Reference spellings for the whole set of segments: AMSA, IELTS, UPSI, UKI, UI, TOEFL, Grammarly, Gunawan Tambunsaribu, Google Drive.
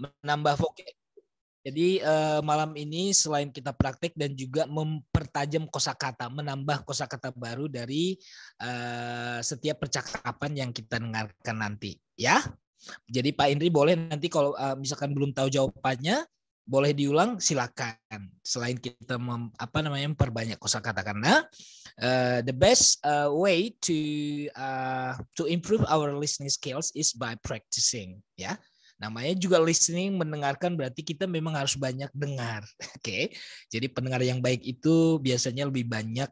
menambah vocab. Jadi malam ini selain kita praktik dan juga mempertajam kosakata, menambah kosakata baru dari setiap percakapan yang kita dengarkan nanti, ya. Jadi Pak Indri boleh nanti kalau misalkan belum tahu jawabannya, boleh diulang silakan. Selain kita memperbanyak kosakata, karena the best way to improve our listening skills is by practicing, ya. Namanya juga listening, mendengarkan, berarti kita memang harus banyak dengar. Oke, jadi pendengar yang baik itu biasanya lebih banyak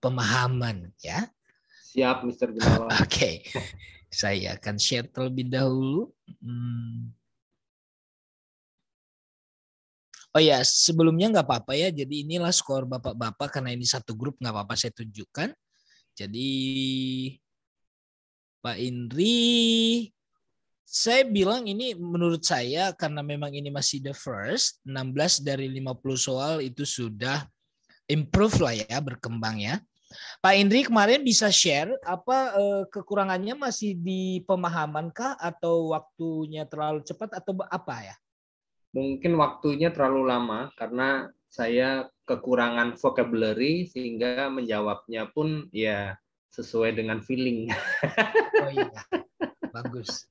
pemahaman, ya. Siap, Mr. Gunawan. Oke, saya akan share terlebih dahulu. Oh ya, sebelumnya nggak apa-apa ya. Jadi inilah skor bapak-bapak, karena ini satu grup nggak apa-apa saya tunjukkan. Jadi Pak Indri, saya bilang ini menurut saya karena memang ini masih the first, 16 dari 50 soal itu sudah improve lah ya, berkembang ya. Pak Indri kemarin bisa share apa kekurangannya masih di pemahaman kah, atau waktunya terlalu cepat, atau apa ya? Mungkin waktunya terlalu lama karena saya kekurangan vocabulary sehingga menjawabnya pun ya sesuai dengan feeling. Oh iya, bagus.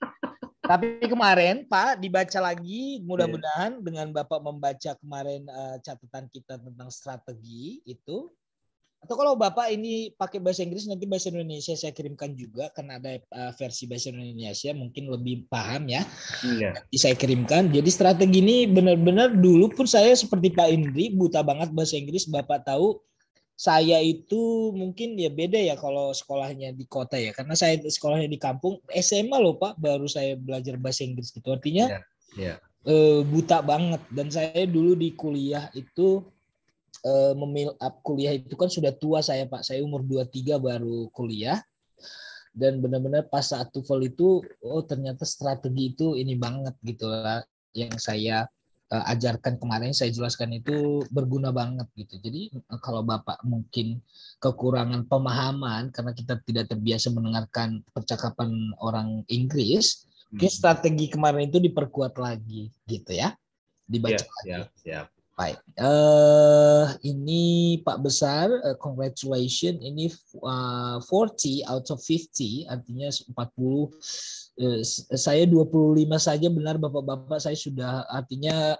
Tapi kemarin Pak dibaca lagi, mudah-mudahan dengan Bapak membaca kemarin catatan kita tentang strategi itu. Atau kalau Bapak ini pakai bahasa Inggris, nanti bahasa Indonesia saya kirimkan juga, karena ada versi bahasa Indonesia mungkin lebih paham ya. Iya. Nanti saya kirimkan. Jadi strategi ini benar-benar dulu pun saya seperti Pak Indri, buta banget bahasa Inggris. Bapak tahu saya itu mungkin ya beda ya kalau sekolahnya di kota ya, karena saya sekolahnya di kampung, SMA loh Pak baru saya belajar bahasa Inggris gitu, artinya buta banget. Dan saya dulu di kuliah itu kuliah itu kan sudah tua saya Pak, saya umur 23 baru kuliah, dan benar-benar pas saat TOEFL itu ternyata strategi itu ini banget gitu lah, yang saya ajarkan kemarin, saya jelaskan itu berguna banget gitu. Jadi kalau Bapak mungkin kekurangan pemahaman karena kita tidak terbiasa mendengarkan percakapan orang Inggris, mungkin strategi kemarin itu diperkuat lagi gitu ya, dibaca lagi. Siap. Baik, ini Pak Besar, congratulations, ini 40 out of 50, artinya 40, saya 25 saja benar Bapak-Bapak, saya sudah, artinya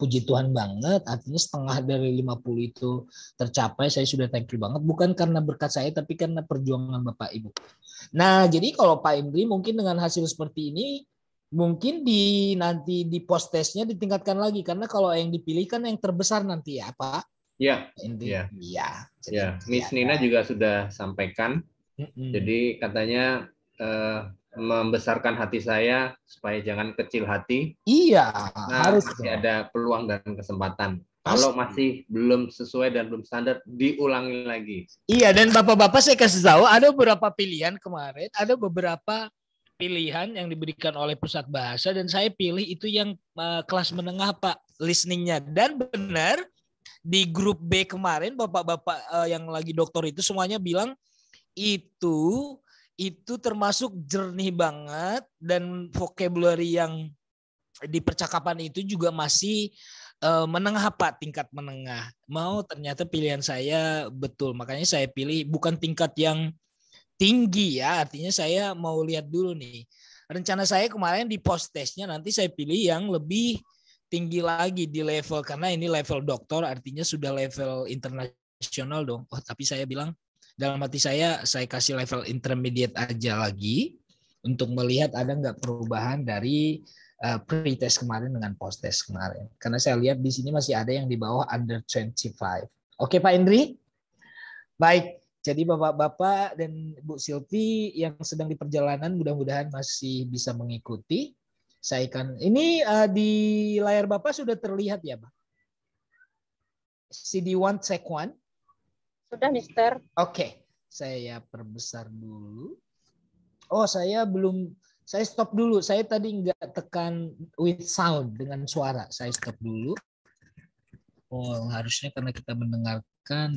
puji Tuhan banget, artinya setengah dari 50 itu tercapai, saya sudah thank you banget, bukan karena berkat saya, tapi karena perjuangan Bapak Ibu. Nah, jadi kalau Pak Indri mungkin dengan hasil seperti ini, mungkin nanti di post testnya ditingkatkan lagi, karena kalau yang dipilih kan yang terbesar nanti ya Pak. Iya. Iya. Miss Nina juga sudah sampaikan. Jadi katanya membesarkan hati saya supaya jangan kecil hati. Iya. Nah, harus masih ada peluang dan kesempatan. Kalau masih belum sesuai dan belum standar, diulangi lagi. Iya. Dan Bapak-bapak saya kasih tahu ada beberapa pilihan kemarin, ada beberapa pilihan yang diberikan oleh pusat bahasa, dan saya pilih itu yang kelas menengah Pak listeningnya. Dan benar di grup B kemarin bapak-bapak yang lagi doktor itu semuanya bilang itu termasuk jernih banget, dan vocabulary yang di percakapan itu juga masih menengah Pak, tingkat menengah. Mau ternyata pilihan saya betul, makanya saya pilih bukan tingkat yang tinggi ya, artinya saya mau lihat dulu nih. Rencana saya kemarin di post testnya nanti saya pilih yang lebih tinggi lagi di level, karena ini level doktor artinya sudah level internasional dong. Oh, tapi saya bilang dalam hati saya kasih level intermediate aja lagi untuk melihat ada nggak perubahan dari pre-test kemarin dengan post test kemarin. Karena saya lihat di sini masih ada yang di bawah under 25. Oke Pak Indri? Baik. Jadi Bapak-Bapak dan Bu Silvi yang sedang di perjalanan mudah-mudahan masih bisa mengikuti. Saya akan ini di layar Bapak sudah terlihat ya, Pak? CD1 check 1. Sudah, Mister. Oke. Saya perbesar dulu. Oh, saya stop dulu. Saya tadi nggak tekan with sound, dengan suara. Saya stop dulu. Oh, harusnya karena kita mendengarkan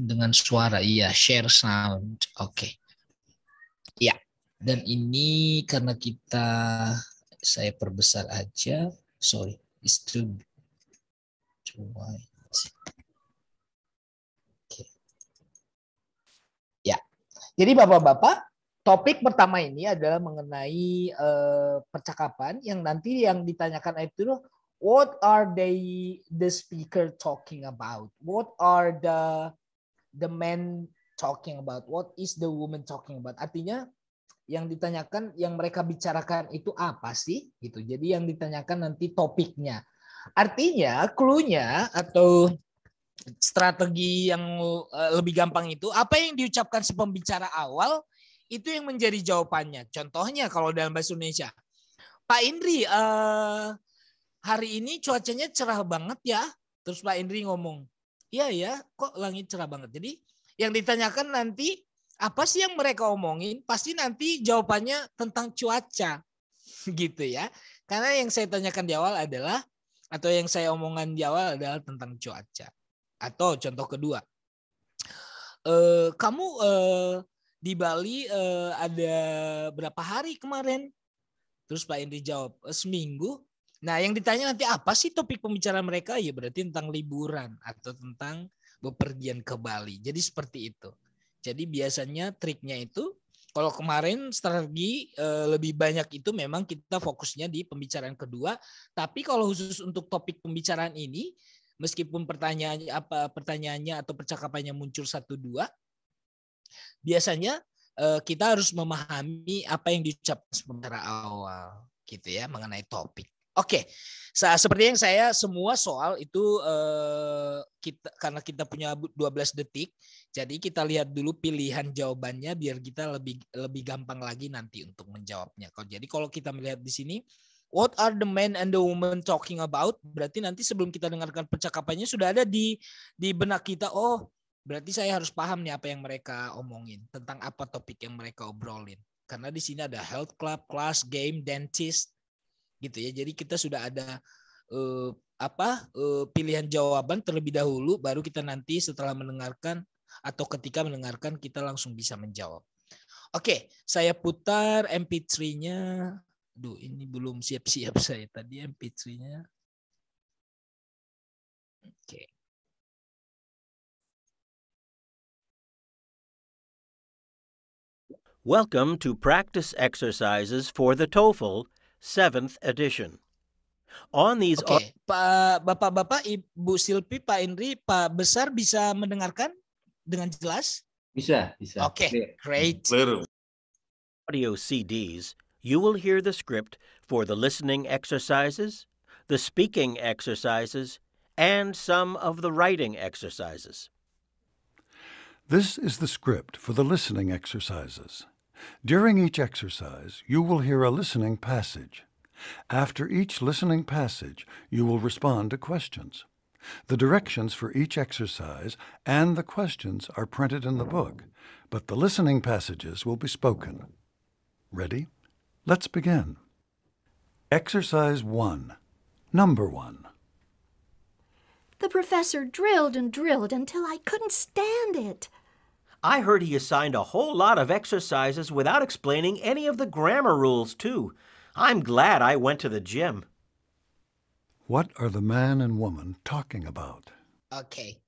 dengan suara. Iya, share sound. Oke. Ya, Dan ini karena kita, saya perbesar aja. Sorry, it's too wide. Okay. Ya, jadi Bapak-bapak, topik pertama ini adalah mengenai percakapan yang nanti yang ditanyakan itu loh. What are the speaker talking about? What are the men talking about? What is the woman talking about? Artinya yang ditanyakan, yang mereka bicarakan itu apa sih? Gitu. Jadi yang ditanyakan nanti topiknya. Artinya cluenya atau strategi yang lebih gampang itu apa yang diucapkan si pembicara awal itu yang menjadi jawabannya. Contohnya kalau dalam bahasa Indonesia, Pak Indri, hari ini cuacanya cerah banget ya. Terus Pak Indri ngomong, iya ya, kok langit cerah banget. Jadi yang ditanyakan nanti, apa sih yang mereka omongin? Pasti nanti jawabannya tentang cuaca. Gitu ya. Karena yang saya tanyakan di awal adalah, atau yang saya omongan di awal adalah tentang cuaca. Atau contoh kedua, kamu di Bali ada berapa hari kemarin? Terus Pak Indri jawab, seminggu. Nah, yang ditanya nanti apa sih topik pembicaraan mereka? Ya berarti tentang liburan atau tentang bepergian ke Bali. Jadi seperti itu. Jadi biasanya triknya itu, kalau kemarin strategi lebih banyak itu memang kita fokusnya di pembicaraan kedua. Tapi kalau khusus untuk topik pembicaraan ini, meskipun pertanyaannya atau percakapannya muncul 1-2, biasanya kita harus memahami apa yang diucapkan sementara awal, gitu ya, mengenai topik. Oke, seperti yang saya semua soal itu karena kita punya 12 detik, jadi kita lihat dulu pilihan jawabannya biar kita lebih gampang lagi nanti untuk menjawabnya. Jadi kalau kita melihat di sini, what are the men and the women talking about? Berarti nanti sebelum kita dengarkan percakapannya sudah ada di benak kita. Oh, berarti saya harus paham nih apa yang mereka omongin, tentang apa topik yang mereka obrolin. Karena di sini ada health club, class, game, dentist. Gitu ya, jadi kita sudah ada pilihan jawaban terlebih dahulu, baru kita nanti setelah mendengarkan atau ketika mendengarkan kita langsung bisa menjawab. Oke, saya putar MP3-nya. Duh, ini belum siap-siap saya tadi MP3-nya. Oke. Welcome to practice exercises for the TOEFL 7th edition. On these Bapak-bapak, Ibu Silpi, Pak Indri, Pak Besar bisa mendengarkan dengan jelas? Bisa. Okay, great. Audio CDs, you will hear the script for the listening exercises, the speaking exercises, and some of the writing exercises. This is the script for the listening exercises. During each exercise, you will hear a listening passage. After each listening passage, you will respond to questions. The directions for each exercise and the questions are printed in the book, but the listening passages will be spoken. Ready? Let's begin. Exercise 1. Number 1. The professor drilled and drilled until I couldn't stand it. I heard he assigned a whole lot of exercises without explaining any of the grammar rules, too. I'm glad I went to the gym. What are the man and woman talking about? Okay.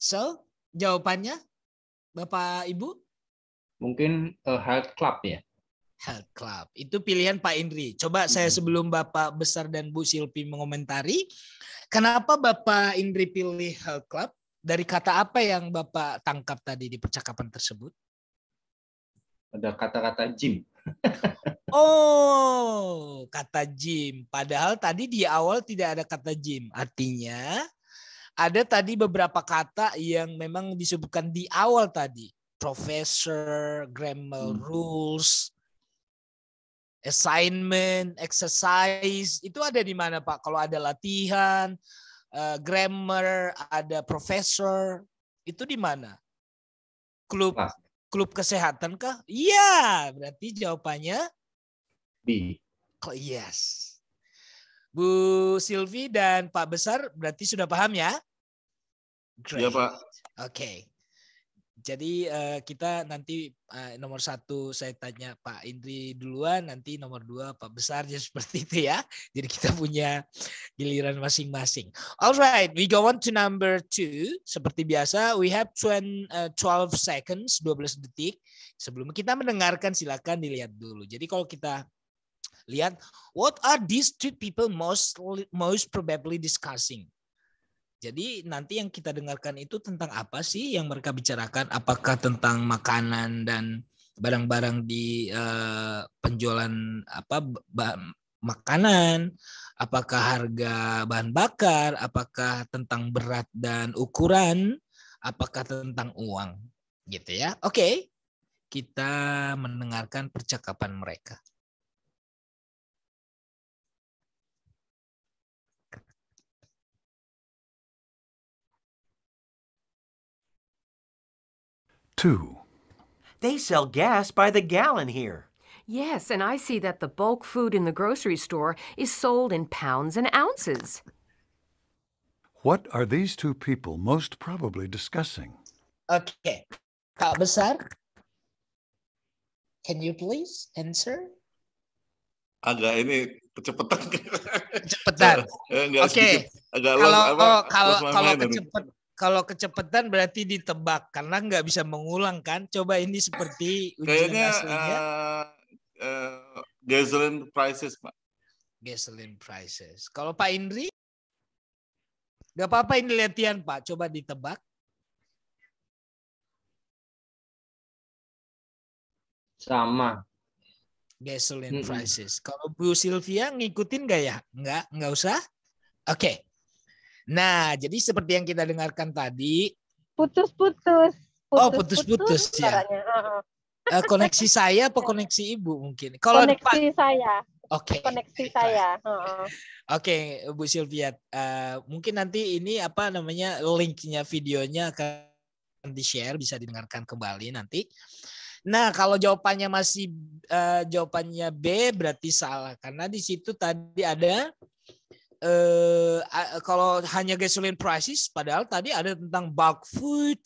So, jawabannya, Bapak, Ibu? Mungkin health club ya? Health club. Itu pilihan Pak Indri. Coba saya sebelum Bapak Besar dan Bu Silpi mengomentari, kenapa Bapak Indri pilih health club? Dari kata apa yang Bapak tangkap tadi di percakapan tersebut? Ada kata-kata gym. Oh, kata gym. Padahal tadi di awal tidak ada kata gym. Artinya ada tadi beberapa kata yang memang disebutkan di awal tadi. Professor, grammar rules, assignment, exercise. Itu ada di mana, Pak? Kalau ada latihan, grammar, ada profesor, itu di mana? Klub kesehatan kah? Iya, berarti jawabannya B. Yes. Bu Silvi dan Pak Besar berarti sudah paham ya? Iya, Pak. Oke. Jadi kita nanti nomor satu saya tanya Pak Indri duluan, nanti nomor dua Pak Besar, jadi seperti itu ya. Jadi kita punya giliran masing-masing. Alright, we go on to number two. Seperti biasa, we have 12 seconds, 12 detik. Sebelum kita mendengarkan, silakan dilihat dulu. Jadi kalau kita lihat, what are these two people most probably discussing? Jadi nanti yang kita dengarkan itu tentang apa sih yang mereka bicarakan? Apakah tentang makanan dan barang-barang di penjualan apa makanan? Apakah harga bahan bakar? Apakah tentang berat dan ukuran? Apakah tentang uang? Gitu ya. Oke, kita mendengarkan percakapan mereka. Two. They sell gas by the gallon here. Yes, and I see that the bulk food in the grocery store is sold in pounds and ounces. What are these two people most probably discussing? Okay. Pak Besar, can you please answer? Agak ini kecepatan. Oke. Kalau kecepatan. Kalau kecepatan berarti ditebak karena nggak bisa mengulang kan. Coba ini seperti ujian kayaknya, aslinya. Gasoline prices, Pak. Gasoline prices. Kalau Pak Indri, nggak apa-apa ini latihan Pak. Coba ditebak. Sama. Gasoline prices. Kalau Bu Sylvia ngikutin nggak ya? Nggak usah. Oke. Okay. Nah, jadi seperti yang kita dengarkan tadi. Putus-putus. Oh, putus-putus ya. Koneksi saya apa koneksi ibu mungkin? Kalau koneksi saya. Oke. Okay. Koneksi saya. Oke, okay, Bu Sylvia. Mungkin nanti ini apa namanya linknya videonya akan di-share, bisa didengarkan kembali nanti. Nah, kalau jawabannya masih jawabannya B berarti salah karena di situ tadi ada kalau hanya gasoline prices, padahal tadi ada tentang bulk food,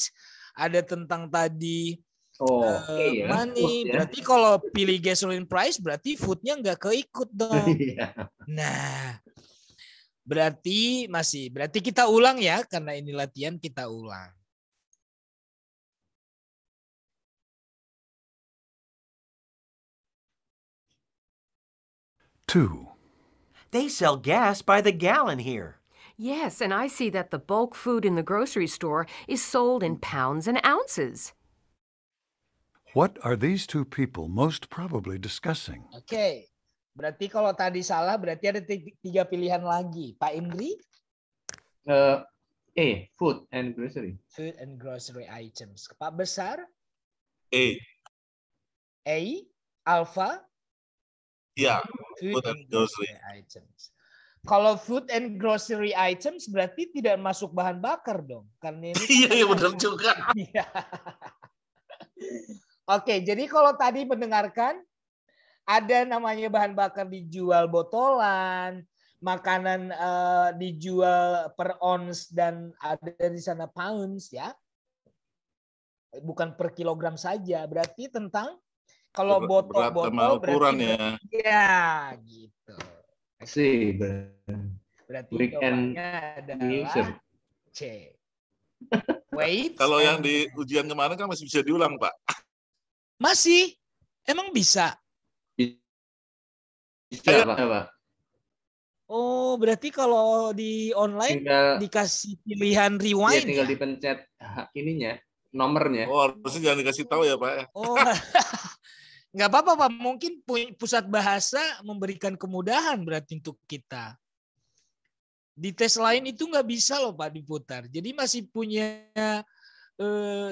ada tentang tadi money. Berarti kalau pilih gasoline price, berarti foodnya nggak keikut dong. Nah, berarti kita ulang ya, karena ini latihan kita ulang. Two. They sell gas by the gallon here. Yes, and I see that the bulk food in the grocery store is sold in pounds and ounces. What are these two people most probably discussing? Okay. Berarti kalau tadi salah, berarti ada tiga pilihan lagi. Pak Indri? A, food and grocery. Food and grocery items. Pak Besar? A. A, Alpha? Ya, food and grocery items. Kalau food and grocery items berarti tidak masuk bahan bakar dong, karena ini. Iya, benar juga. Oke, jadi kalau tadi mendengarkan ada namanya bahan bakar dijual botolan, makanan dijual per ons dan ada di sana pounds ya, bukan per kilogram saja. Berarti tentang kalau botol-botol berarti ya gitu. Sih berarti jawabannya adalah C. Wait. Kalau yang di ujian kemarin kan masih bisa diulang, Pak. Masih? Emang bisa? Bisa, Pak. Oh, berarti kalau di online tinggal, dikasih pilihan rewind. Iya, tinggal dipencet ininya, nomornya. Oh, harusnya jangan dikasih tahu ya, Pak. Oh. Nggak apa-apa Pak, mungkin pusat bahasa memberikan kemudahan berarti untuk kita. Di tes lain itu nggak bisa loh Pak diputar. Jadi masih punya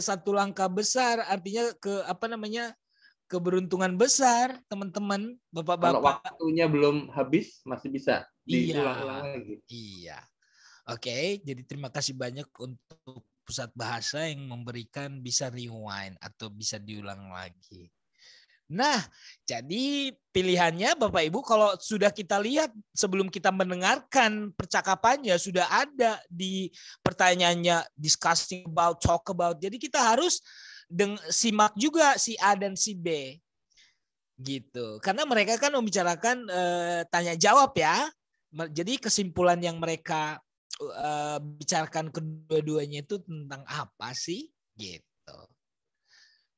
satu langkah besar, artinya ke apa namanya keberuntungan besar teman-teman, bapak-bapak. Kalau waktunya belum habis masih bisa diulang-ulang lagi. Iya. Oke, jadi terima kasih banyak untuk pusat bahasa yang memberikan bisa rewind atau bisa diulang lagi. Nah, jadi pilihannya Bapak Ibu kalau sudah kita lihat sebelum kita mendengarkan percakapannya sudah ada di pertanyaannya discussing about, talk about. Jadi kita harus simak juga si A dan si B. Gitu. Karena mereka kan membicarakan tanya jawab ya. Jadi kesimpulan yang mereka bicarakan kedua-duanya itu tentang apa sih? Gitu.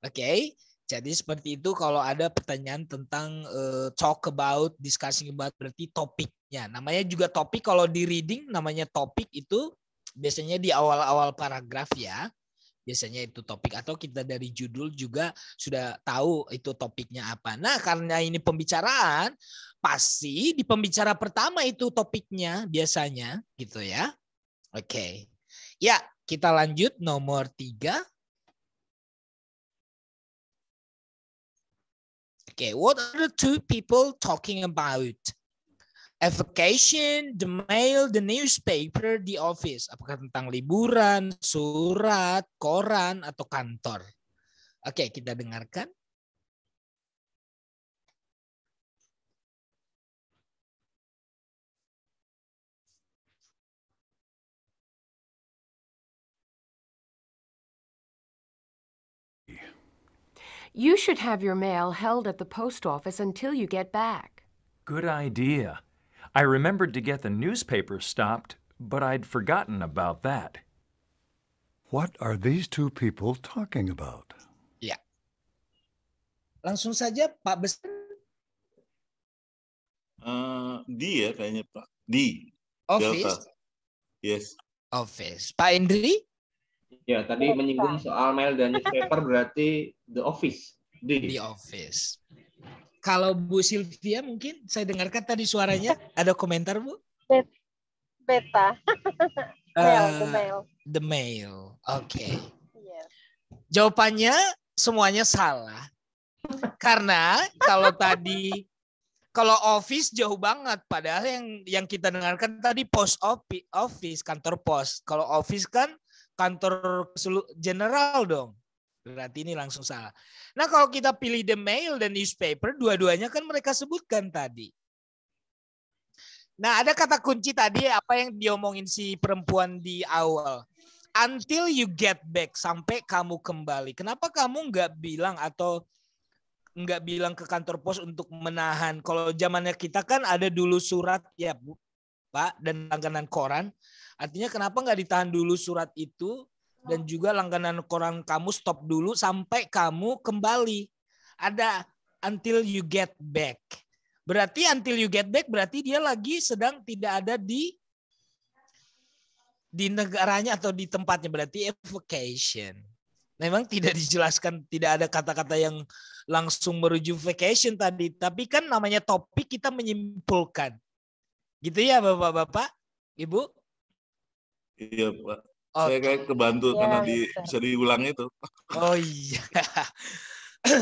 Oke. Jadi seperti itu kalau ada pertanyaan tentang talk about, discussing about, berarti topiknya. Namanya juga topik, kalau di reading namanya topik itu biasanya di awal-awal paragraf ya. Biasanya itu topik, atau kita dari judul juga sudah tahu itu topiknya apa. Nah, karena ini pembicaraan, pasti di pembicara pertama itu topiknya biasanya gitu ya. Oke. Ya, kita lanjut nomor 3. Okay, what are the two people talking about? A vacation, the mail, the newspaper, the office. Apakah tentang liburan, surat, koran, atau kantor? Oke, kita dengarkan. You should have your mail held at the post office until you get back. Good idea. I remembered to get the newspaper stopped, but I'd forgotten about that. What are these two people talking about? Ya. Langsung saja, Pak Besar. Dia kayaknya, Pak. Di. Office? Delta. Yes. Office. Pak Indri? Ya, tadi menyinggung soal mail dan newspaper, berarti the office. The office. Kalau Bu Sylvia mungkin, saya dengarkan tadi suaranya. Ada komentar, Bu? Beta. The mail. The mail. Oke. Okay. Yeah. Jawabannya semuanya salah. Karena kalau tadi, kalau office jauh banget, padahal yang kita dengarkan tadi post office, kantor pos. Kalau office kan kantor general dong. Berarti ini langsung salah. Nah, kalau kita pilih the mail dan newspaper, dua-duanya kan mereka sebutkan tadi. Nah, ada kata kunci tadi apa yang diomongin si perempuan di awal. Until you get back, sampai kamu kembali. Kenapa kamu nggak bilang atau nggak bilang ke kantor pos untuk menahan? Kalau zamannya kita kan ada dulu surat ya, Bu, Pak, dan langganan koran. Artinya kenapa nggak ditahan dulu surat itu dan juga langganan koran kamu stop dulu sampai kamu kembali. Ada until you get back. Berarti until you get back berarti dia lagi sedang tidak ada di negaranya atau di tempatnya. Berarti vacation. Memang tidak dijelaskan, tidak ada kata-kata yang langsung merujuk vacation tadi. Tapi kan namanya topik kita menyimpulkan. Gitu ya Bapak-Bapak, Ibu? Iya, Pak. Oh. Saya kayak kebantu ya, karena bisa diulang itu. Oh iya.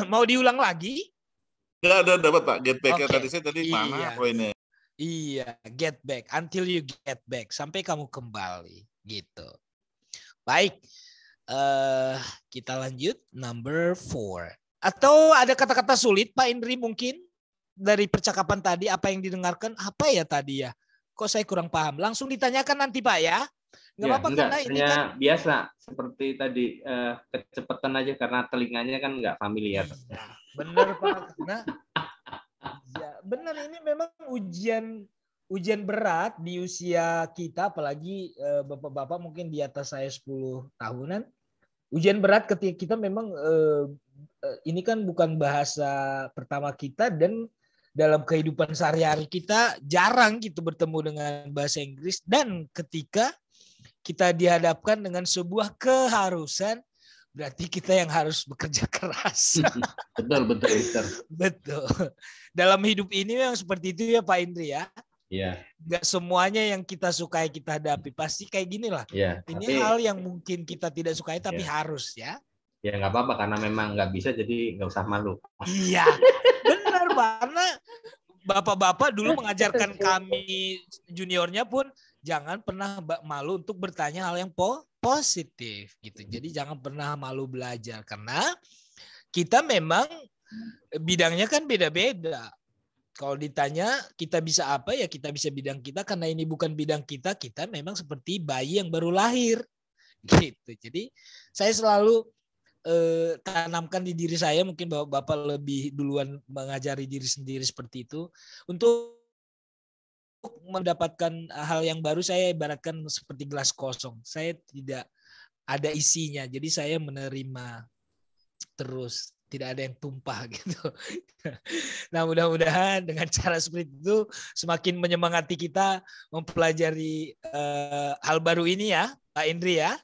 Mau diulang lagi? Nggak ada, dapat Pak. Get back-nya okay. Tadi saya tadi iya. Mana poinnya? Iya, get back. Until you get back. Sampai kamu kembali. Gitu. Baik. Kita lanjut. Number 4. Atau ada kata-kata sulit, Pak Indri mungkin? Dari percakapan tadi, apa yang didengarkan? Apa ya tadi ya? Kok saya kurang paham. Langsung ditanyakan nanti Pak ya. Nggak apa-apa ya, karena ini kan biasa seperti tadi kecepatan aja karena telinganya kan nggak familiar. Ya, bener Pak. Karena ya, bener ini memang ujian berat di usia kita, apalagi bapak-bapak mungkin di atas saya 10 tahunan. Ujian berat ketika kita memang ini kan bukan bahasa pertama kita dan dalam kehidupan sehari-hari kita jarang gitu bertemu dengan bahasa Inggris. Dan ketika kita dihadapkan dengan sebuah keharusan, berarti kita yang harus bekerja keras. Betul. Betul. Dalam hidup ini memang seperti itu ya Pak Indri ya. Iya. Nggak semuanya yang kita sukai kita hadapi. Pasti kayak gini lah. Ya, ini tapi hal yang mungkin kita tidak sukai tapi ya, harus ya. Ya nggak apa-apa karena memang nggak bisa jadi nggak usah malu. Iya. Karena bapak-bapak dulu mengajarkan kami juniornya pun jangan pernah malu untuk bertanya hal yang positif gitu. Jadi jangan pernah malu belajar karena kita memang bidangnya kan beda-beda. Kalau ditanya kita bisa apa ya kita bisa bidang kita karena ini bukan bidang kita. Kita memang seperti bayi yang baru lahir gitu. Jadi saya selalu tanamkan di diri saya, mungkin Bapak lebih duluan mengajari diri sendiri seperti itu. Untuk mendapatkan hal yang baru, saya ibaratkan seperti gelas kosong. Saya tidak ada isinya, jadi saya menerima terus, tidak ada yang tumpah gitu. Nah, mudah-mudahan dengan cara seperti itu semakin menyemangati kita mempelajari hal baru ini ya, Pak Indri ya.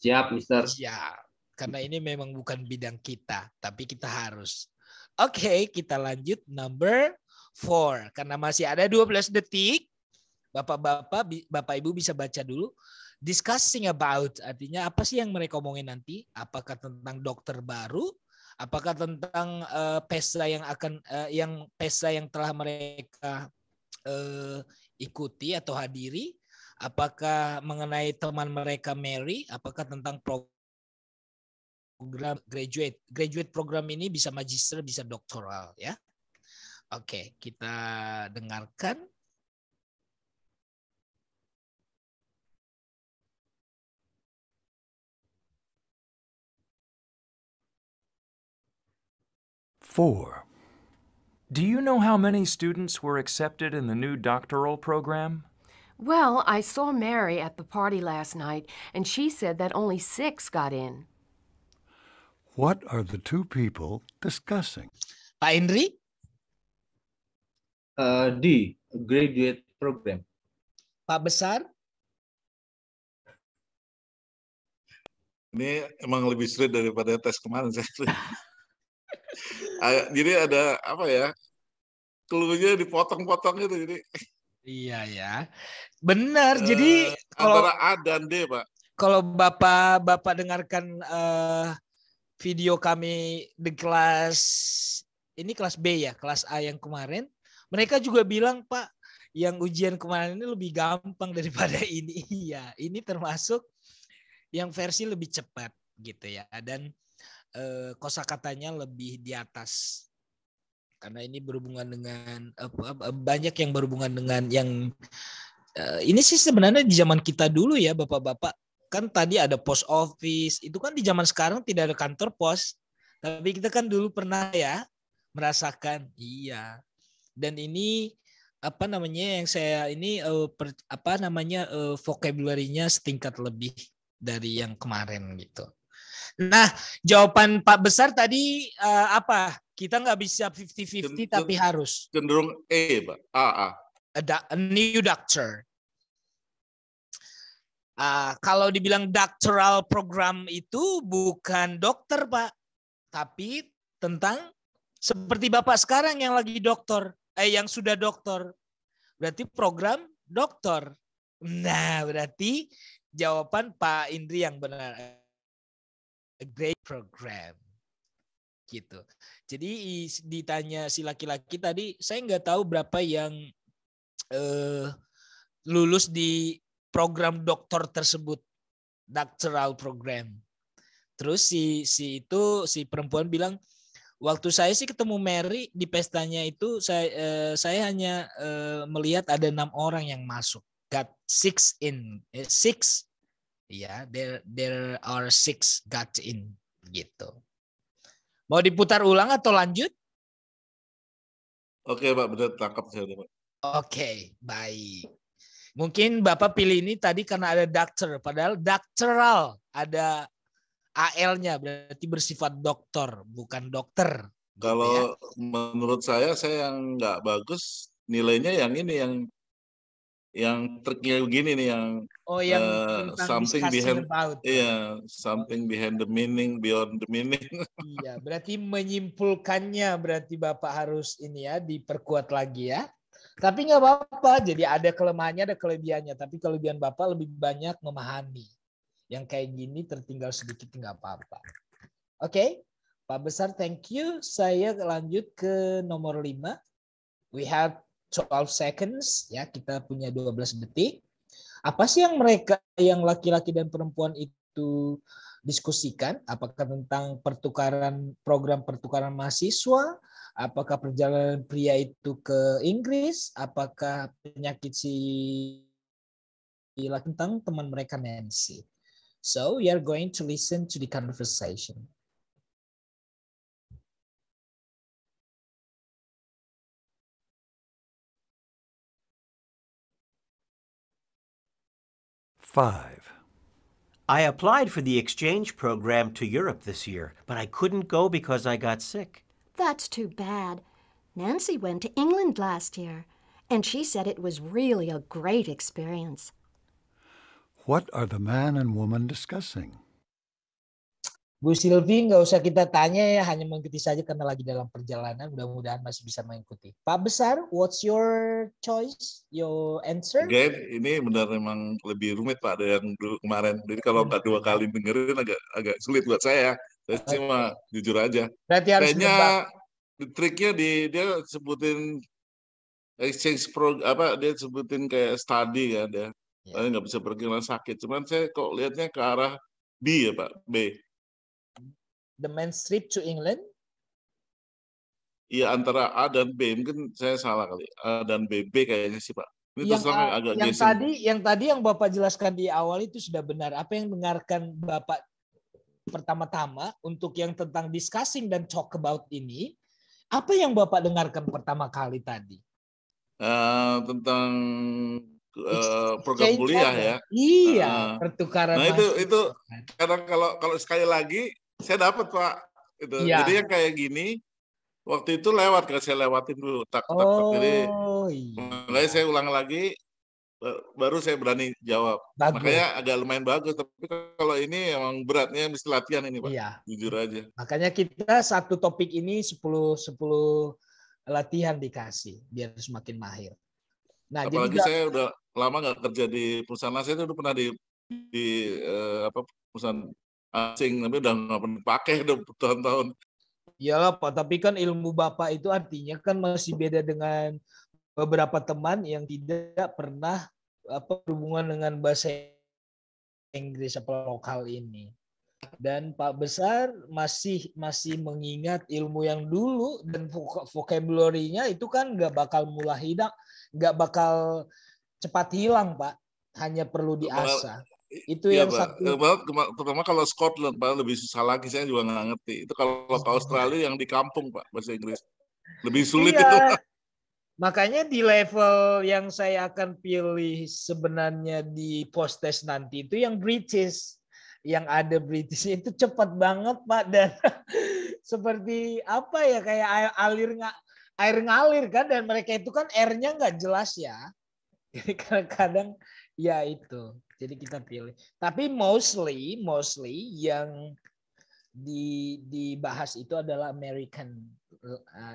Siap, Mister. Siap. Karena ini memang bukan bidang kita, tapi kita harus. Oke, kita lanjut number 4. Karena masih ada 12 detik, Bapak-bapak, Bapak-Ibu bisa baca dulu. Discussing about, artinya apa sih yang mereka omongin nanti? Apakah tentang dokter baru? Apakah tentang pesta yang akan yang telah mereka ikuti atau hadiri? Apakah mengenai teman mereka Mary? Apakah tentang program graduate program ini bisa magister, bisa doktoral ya? Oke, kita dengarkan. Four. Do you know how many students were accepted in the new doctoral program? Well, I saw Mary at the party last night, and she said that only 6 got in. What are the two people discussing? Pak Indri? D, graduate program. Pak Besar? Ini emang lebih sulit daripada tes kemarin, saya. Jadi ada apa ya, cluenya dipotong-potong gitu, jadi iya ya, benar. Jadi antara A dan D, Pak. Kalau bapak dengarkan video kami di kelas ini, kelas B ya, kelas A yang kemarin, mereka juga bilang, Pak, yang ujian kemarin ini lebih gampang daripada ini. Iya, ini termasuk yang versi lebih cepat gitu ya, dan kosakatanya lebih di atas karena ini berhubungan dengan banyak yang berhubungan dengan yang ini sih sebenarnya di zaman kita dulu ya, Bapak-bapak, kan tadi ada post office, itu kan di zaman sekarang tidak ada kantor pos, tapi kita kan dulu pernah ya merasakan. Iya, dan ini apa namanya yang saya ini vocabulary-nya setingkat lebih dari yang kemarin gitu. Nah, jawaban Pak Besar tadi apa? Kita nggak bisa 50-50 tapi harus. Cenderung E, Pak. A. A new doctor. Kalau dibilang doctoral program itu bukan dokter, Pak. Tapi tentang seperti Bapak sekarang yang lagi dokter, yang sudah dokter. Berarti program dokter. Nah, berarti jawaban Pak Indri yang benar. A great program gitu. Jadi ditanya si laki-laki tadi, saya nggak tahu berapa yang lulus di program doktor tersebut, doctoral program. Terus si perempuan bilang, waktu saya sih ketemu Mary di pestanya itu, saya hanya melihat ada 6 orang yang masuk, got 6 in, 6. Ya, there are 6 got in gitu. Mau diputar ulang atau lanjut? Oke, Pak, benar tangkap saya, Pak. Oke, baik. Mungkin Bapak pilih ini tadi karena ada doctor, padahal doctoral ada AL-nya, berarti bersifat dokter, bukan dokter. Kalau gitu ya. Menurut saya yang nggak bagus nilainya yang ini, yang triknya begini nih, yang something behind about. Iya, something behind the meaning, beyond the meaning. Iya, berarti menyimpulkannya, berarti Bapak harus ini ya, diperkuat lagi ya. Tapi nggak apa-apa, jadi ada kelemahannya, ada kelebihannya, tapi kelebihan Bapak lebih banyak memahami. Yang kayak gini tertinggal sedikit nggak apa-apa. Oke, Pak Besar, thank you. Saya lanjut ke nomor 5. We have 12 seconds ya, kita punya 12 detik. Apa sih yang mereka, yang laki-laki dan perempuan itu diskusikan? Apakah tentang pertukaran, program pertukaran mahasiswa? Apakah perjalanan pria itu ke Inggris? Apakah penyakit si laki, tentang teman mereka Nancy? So we are going to listen to the conversation. 5. I applied for the exchange program to Europe this year, but I couldn't go because I got sick. That's too bad. Nancy went to England last year, and she said it was really a great experience. What are the man and woman discussing? Bu Silvi, nggak usah kita tanya ya, hanya mengikuti saja karena lagi dalam perjalanan. Mudah-mudahan masih bisa mengikuti. Pak Besar, what's your choice, your answer? Again, ini benar memang lebih rumit Pak dari yang dulu kemarin. Jadi kalau nggak dua kali dengerin agak sulit buat saya. Saya cuma jujur aja. Kayaknya triknya dia sebutin exchange pro, apa dia sebutin kayak study kan ya. Saya nggak bisa pergi karena sakit. Cuman saya kok lihatnya ke arah B ya Pak, B. The man's trip to England? Iya, antara A dan B. Mungkin saya salah kali. A dan B, B kayaknya sih, Pak. Ini yang Bapak jelaskan di awal itu sudah benar. Apa yang dengarkan Bapak pertama-tama untuk yang tentang discussing dan talk about ini, apa yang Bapak dengarkan pertama kali tadi? Tentang program kuliah ya. Iya, pertukaran. Nah, itu kadang kalau sekali lagi saya dapat Pak, itu. Ya. Jadi yang kayak gini, waktu itu lewat, gak saya lewatin dulu, tak. Jadi makanya saya ulang lagi, baru saya berani jawab. Bagus. Makanya agak lumayan bagus, tapi kalau ini emang beratnya mesti latihan ini Pak, ya. Jujur aja. Makanya kita satu topik ini 10 latihan dikasih, biar semakin mahir. Nah, apalagi jadi saya udah lama gak kerja di perusahaan, saya itu udah pernah di perusahaan asing, tapi udah nggak pernah pakai udah tahun-tahun. Iyalah Pak, tapi kan ilmu Bapak itu artinya kan masih beda dengan beberapa teman yang tidak pernah berhubungan dengan bahasa Inggris atau lokal ini. Dan Pak Besar masih mengingat ilmu yang dulu dan vocabulary-nya itu kan nggak bakal mulai hilang, nggak bakal cepat hilang Pak, hanya perlu diasah. Itu ya, yang Pak. Terutama kalau Scotland Pak lebih susah lagi, saya juga nggak ngerti. Itu kalau ke Australia yang di kampung Pak bahasa Inggris lebih sulit ya, itu Pak. Makanya di level yang saya akan pilih sebenarnya di post test nanti itu yang British, yang ada British itu cepat banget Pak dan seperti apa ya kayak air ngalir kan, dan mereka itu kan R-nya nggak jelas ya. Jadi kadang-kadang ya itu. Jadi kita pilih. Tapi mostly yang dibahas itu adalah American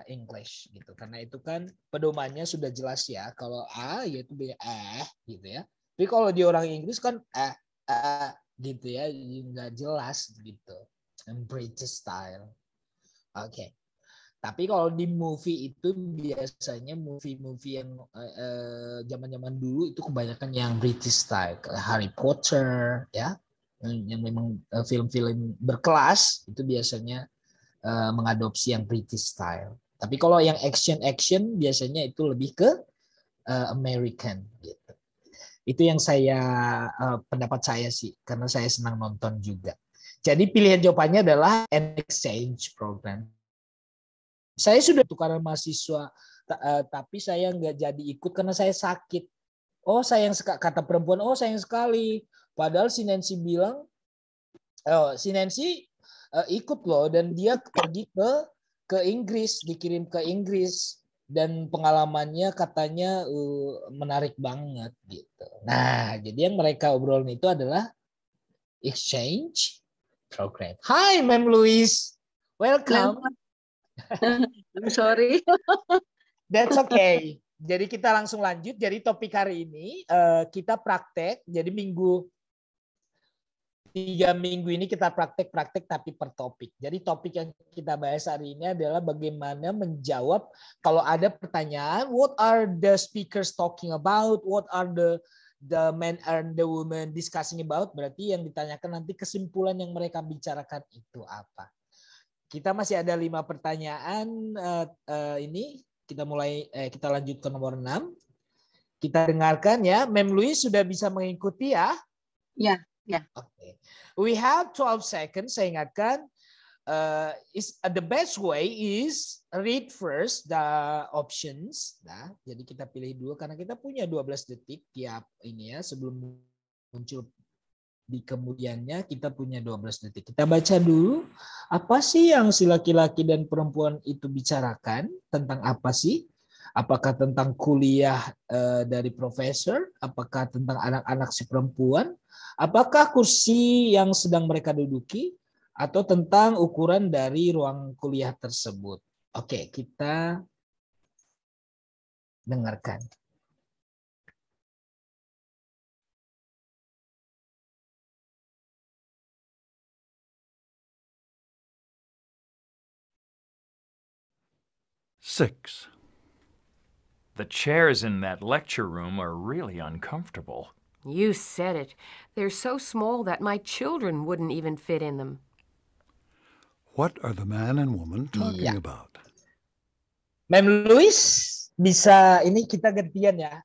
English gitu. Karena itu kan pedomannya sudah jelas ya. Kalau A yaitu B gitu ya. Tapi kalau di orang Inggris kan gitu ya, nggak jelas gitu. British style. Oke. Okay. Tapi kalau di movie itu biasanya movie-movie yang zaman-zaman dulu itu kebanyakan yang British style, Harry Potter ya, yang memang film-film berkelas itu biasanya mengadopsi yang British style. Tapi kalau yang action biasanya itu lebih ke American gitu. Itu yang saya pendapat saya sih, karena saya senang nonton juga. Jadi pilihan jawabannya adalah an exchange program. Saya sudah tukaran mahasiswa, tapi saya nggak jadi ikut karena saya sakit. Oh sayang sekali, kata perempuan. Oh sayang sekali. Padahal si Nancy bilang, oh si Nancy ikut loh, dan dia pergi ke Inggris, dikirim ke Inggris, dan pengalamannya katanya menarik banget gitu. Nah jadi yang mereka obrolin itu adalah exchange program. Hi, Ma'am Louise, welcome. I'm sorry. That's okay. Jadi kita langsung lanjut. Jadi topik hari ini kita praktek. Jadi tiga minggu ini kita praktek tapi per topik. Jadi topik yang kita bahas hari ini adalah bagaimana menjawab kalau ada pertanyaan. What are the speakers talking about? What are the men and the women discussing about? Berarti yang ditanyakan nanti kesimpulan yang mereka bicarakan itu apa? Kita masih ada 5 pertanyaan ini. Kita mulai, kita lanjut ke nomor 6. Kita dengarkan ya. Ma'am Louise sudah bisa mengikuti ya? Ya, ya. Okay. We have 12 seconds. Saya ingatkan, the best way is read first the options. Nah, jadi kita pilih dulu karena kita punya 12 detik tiap ini ya sebelum muncul di kemudiannya, kita punya 12 detik. Kita baca dulu, apa sih yang si laki-laki dan perempuan itu bicarakan? Tentang apa sih? Apakah tentang kuliah dari profesor? Apakah tentang anak-anak si perempuan? Apakah kursi yang sedang mereka duduki? Atau tentang ukuran dari ruang kuliah tersebut? Oke, kita dengarkan. Six. The chairs in that lecture room are really uncomfortable. You said it. They're so small that my children wouldn't even fit in them. What are the man and woman talking about? Ma'am Louise, bisa ini kita gantian ya.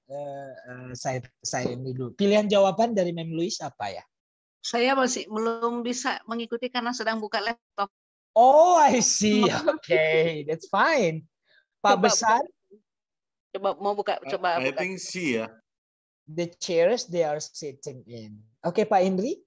Saya ini dulu. Pilihan jawaban dari Ma'am Louise apa ya? Saya masih belum bisa mengikuti karena sedang buka laptop. Oh, I see. Okay, that's fine. Pak Besar? Coba mau buka, coba. I think see ya. The chairs they are sitting in. Oke, Pak Indri?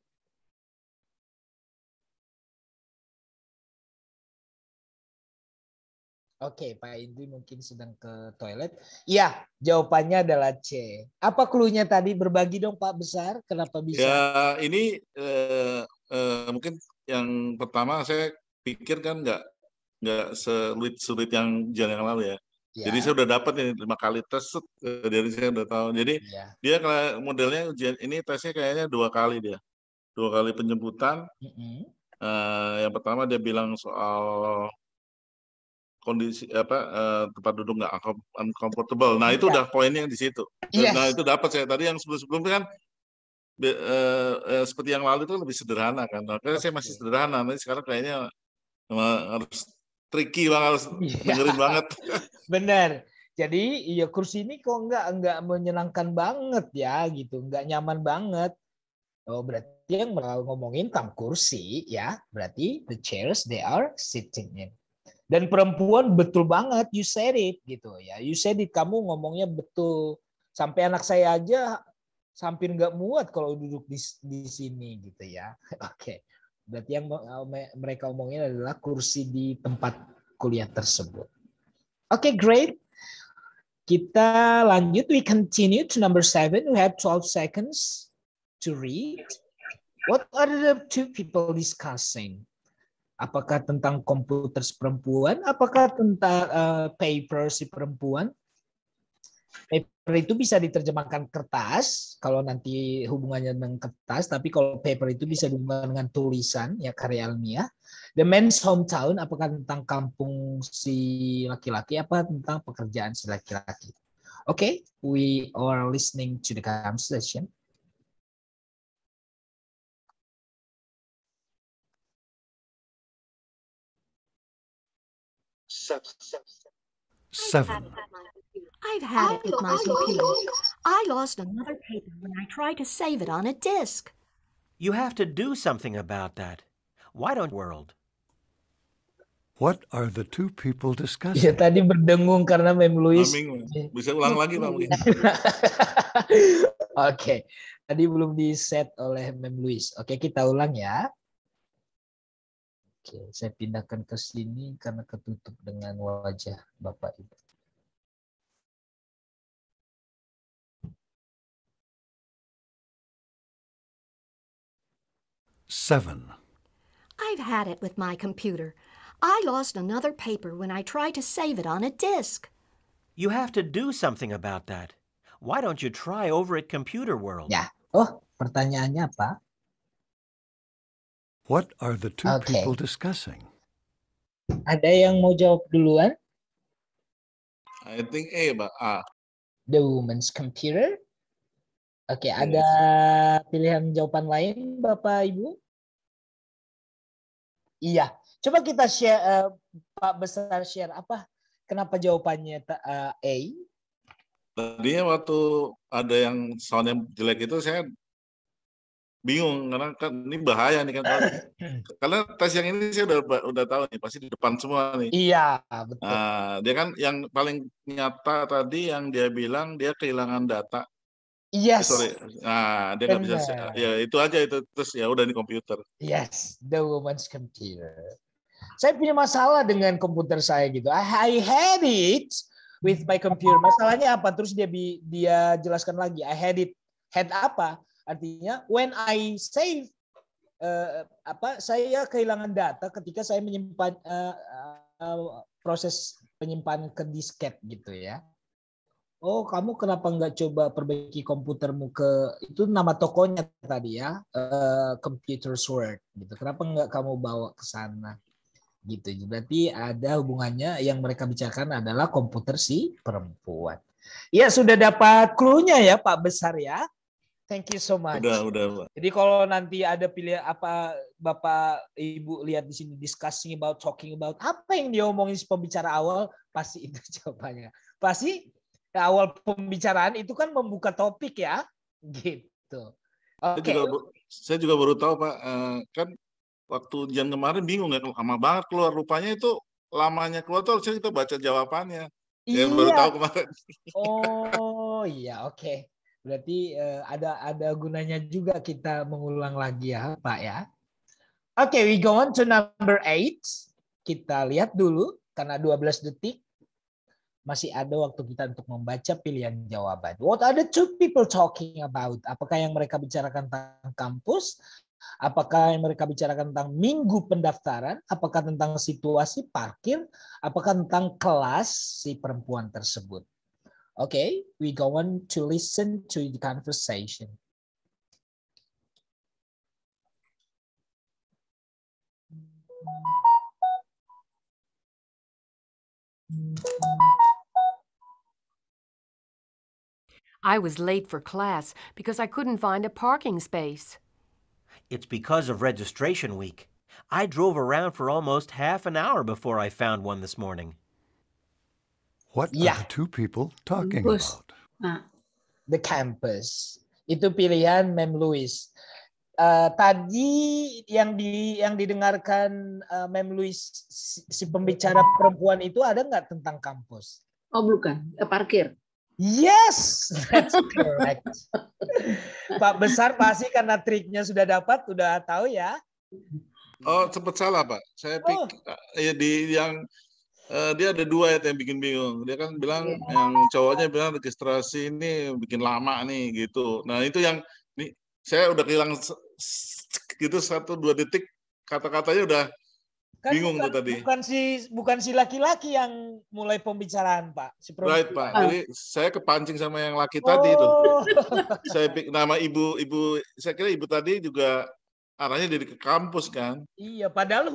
Oke, Pak Indri mungkin sedang ke toilet. Iya, jawabannya adalah C. Apa cluenya tadi? Berbagi dong, Pak Besar. Kenapa bisa? Ya, ini mungkin yang pertama saya pikir kan nggak sulit yang lalu ya. Jadi saya udah dapat ini 5 kali tes dari saya udah tahu. Jadi dia modelnya ujian ini tesnya kayaknya 2 kali dia. 2 kali penjemputan. Yang pertama dia bilang soal kondisi apa tempat duduk nggak uncomfortable. Nah, itu udah poinnya di situ. Nah, itu dapat saya tadi yang sebelum-sebelumnya kan seperti yang lalu itu lebih sederhana kan. Nah, karena saya masih sederhana, tapi sekarang kayaknya harus tricky banget, harus dengerin banget. Benar. Jadi ya kursi ini kok nggak menyenangkan banget ya gitu, nggak nyaman banget. Oh, berarti yang ngomongin tentang kursi ya, berarti the chairs they are sitting in. Dan perempuan betul banget, you said it gitu ya. You said it, kamu ngomongnya betul. Sampai anak saya aja hampir nggak muat kalau duduk di sini gitu ya. Oke, berarti yang mereka omongin adalah kursi di tempat kuliah tersebut. Oke, great. Kita lanjut. We continue to number 7. We have 12 seconds to read. What are the two people discussing? Apakah tentang komputer si perempuan? Apakah tentang paper si perempuan? Paper itu bisa diterjemahkan kertas kalau nanti hubungannya dengan kertas, tapi kalau paper itu bisa dihubungkan dengan tulisan ya, karya ilmiah. The man's hometown, apakah tentang kampung si laki-laki, apa tentang pekerjaan si laki-laki. Oke, we are listening to the conversation. Seven. I've had it with my computer. I lost another paper when I tried to save it on a disk. You have to do something about that. Why don't world? What are the two people discussing? Ya, tadi berdengung karena Mem Louis. Bisa ulang lagi, Pak. Oke. Tadi belum di-set oleh Mem Louis. Oke, kita ulang ya. Oke, saya pindahkan ke sini karena ketutup dengan wajah Bapak Ibu. Seven. I've had it with my computer. I lost another paper when I tried to save it on a disk. You have to do something about that. Why don't you try over at Computer World? Ya. Oh, pertanyaannya apa? What are the two people discussing? Ada yang mau jawab duluan? I think A, Pak. A. The woman's computer. Oke, ada pilihan jawaban lain, Bapak Ibu? Iya, coba kita share, Pak Besar share apa? Kenapa jawabannya A? Tadinya waktu ada yang soundnya jelek itu saya bingung karena kan ini bahaya nih kan. Karena tes yang ini saya udah tahu nih pasti di depan semua nih. Iya, betul. Nah, dia kan yang paling nyata tadi yang dia bilang dia kehilangan data. Yes. Sorry. Nah, dia nggak bisa. Ya itu aja itu terus ya udah di komputer. Yes, the woman's computer. Saya punya masalah dengan komputer saya gitu. I had it with my computer. Masalahnya apa? Terus dia jelaskan lagi. I had it. Had apa? Artinya when I save saya kehilangan data ketika saya menyimpan proses penyimpanan ke disket gitu ya. Oh, kamu kenapa nggak coba perbaiki komputermu ke itu nama tokonya tadi ya, Computer's World gitu. Kenapa nggak kamu bawa ke sana gitu? Berarti ada hubungannya yang mereka bicarakan adalah komputer si perempuan. Ya sudah dapat cluenya ya Pak Besar ya. Thank you so much. Udah Pak. Jadi kalau nanti ada pilihan apa Bapak Ibu lihat di sini discussing about, talking about, apa yang diomongin si pembicara awal pasti itu jawabannya. Pasti awal pembicaraan itu kan membuka topik ya, gitu. Okay. Saya juga baru tahu Pak, kan waktu jam kemarin bingung ya, lama banget keluar. Rupanya itu lamanya keluar tuh harusnya kita baca jawabannya. Iya. Yang baru tahu kemarin. Oh iya, oke. Okay. Berarti ada gunanya juga kita mengulang lagi ya Pak ya. Oke, okay, we go on to number 8. Kita lihat dulu karena 12 detik. Masih ada waktu kita untuk membaca pilihan jawaban. What are the two people talking about? Apakah yang mereka bicarakan tentang kampus? Apakah yang mereka bicarakan tentang minggu pendaftaran? Apakah tentang situasi parkir? Apakah tentang kelas si perempuan tersebut? Oke, okay, we go on to listen to the conversation. I was late for class because I couldn't find a parking space. It's because of registration week. I drove around for almost half an hour before I found one this morning. What are the two people talking about? The campus. Itu pilihan Mem Louise. Tadi yang didengarkan Mem Louise si pembicara perempuan itu ada nggak tentang kampus? Oh bukan, parkir. Yes, that's correct. Pak Besar pasti karena triknya sudah dapat, udah tahu ya. Oh, sempat salah Pak. Saya pikir ya dia ada dua yang bikin bingung. Dia kan bilang yang cowoknya bilang registrasi ini bikin lama nih gitu. Nah itu yang nih saya udah hilang gitu 1-2 detik kata-katanya udah kan bingung tuh tadi. Bukan si laki-laki yang mulai pembicaraan Pak. Si right Pak. Jadi saya kepancing sama yang laki tadi itu. Saya nama ibu. Saya kira ibu tadi juga arahnya dari ke kampus kan. Iya. Padahal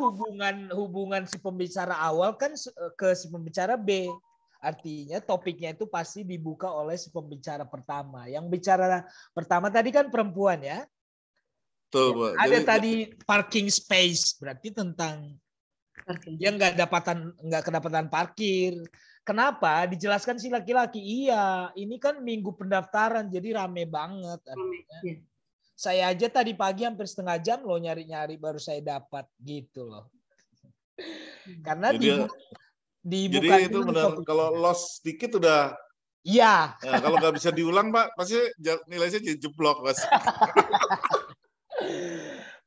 hubungan si pembicara awal kan ke si pembicara B. Artinya topiknya itu pasti dibuka oleh si pembicara pertama. Yang bicara pertama tadi kan perempuan ya. Tuh, ya, ada jadi, tadi parking space berarti tentang dia nggak kedapatan parkir. Kenapa? Dijelaskan si laki-laki. Iya, ini kan minggu pendaftaran jadi rame banget. Artinya, saya aja tadi pagi hampir setengah jam loh nyari-nyari baru saya dapat gitu loh. Karena dibuka jadi itu benar. Kalau loss sedikit udah. Iya. Ya, kalau nggak bisa diulang Pak pasti nilainya jadi jeblok pasti.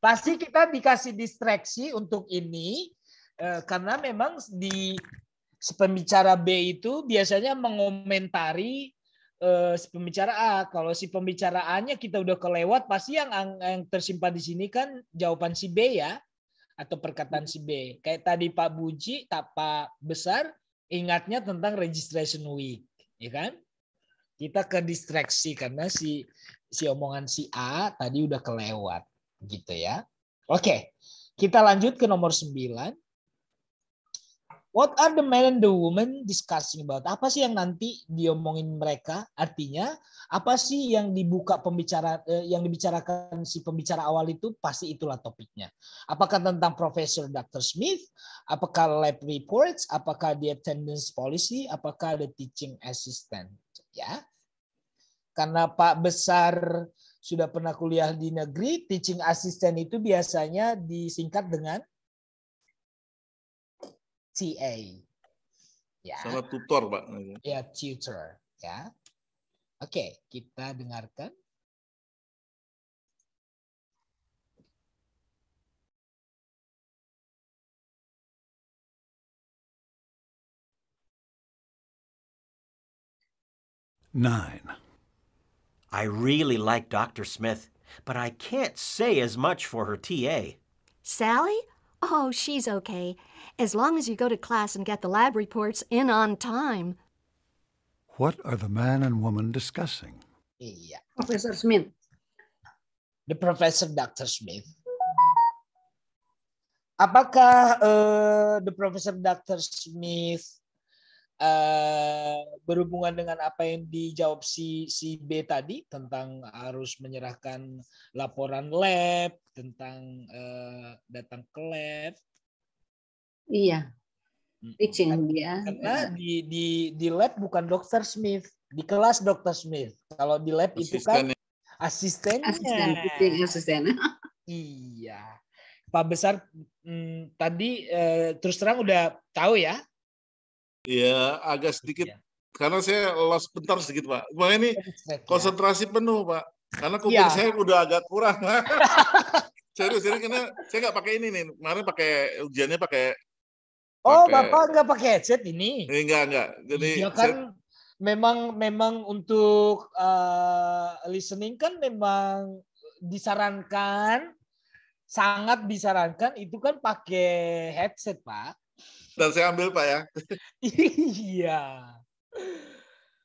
Pasti kita dikasih distraksi untuk ini karena memang di pembicara B itu biasanya mengomentari pembicara A. Kalau si pembicaraannya kita udah kelewat, pasti yang tersimpan di sini kan jawaban si B ya atau perkataan si B. Kayak tadi Pak Besar ingatnya tentang registration week, ya kan? Kita ke distraksi karena si omongan si A tadi udah kelewat gitu ya. Oke, kita lanjut ke nomor 9. What are the man and the woman discussing about? Apa sih yang nanti diomongin mereka? Artinya apa sih yang dibuka yang dibicarakan si pembicara awal itu pasti itulah topiknya. Apakah tentang Profesor Dr. Smith? Apakah lab reports? Apakah the attendance policy? Apakah the teaching assistant? Ya. Karena Pak Besar sudah pernah kuliah di negeri, teaching assistant itu biasanya disingkat dengan TA. Ya. Sama tutor, Pak. Ya, tutor. Ya. Oke, kita dengarkan. Nine. I really like Dr. Smith, but I can't say as much for her TA. Sally? Oh, she's okay. As long as you go to class and get the lab reports in on time. What are the man and woman discussing? Yeah. Professor Smith. The Professor Dr. Smith. Apakah the Professor Dr. Smith berhubungan dengan apa yang dijawab si B tadi tentang harus menyerahkan laporan lab, tentang datang ke lab? Iya, teaching dia. Karena di lab bukan Dr. Smith, di kelas Dr. Smith. Kalau di lab itu kan asistennya. Asisten. Iya, Pak Besar tadi terus terang udah tahu ya. Iya, agak sedikit. Ya. Karena saya lost bentar sedikit, Pak. Cuma ini konsentrasi penuh, Pak. Karena kuping saya udah agak kurang. Serius, karena saya nggak pakai ini nih. Kemarin pakai ujiannya pakai. Oh, Bapak nggak pakai headset ini? Enggak. Jadi ya kan memang untuk listening kan memang disarankan, sangat disarankan itu kan pakai headset, Pak. Dan saya ambil, Pak, ya. Iya.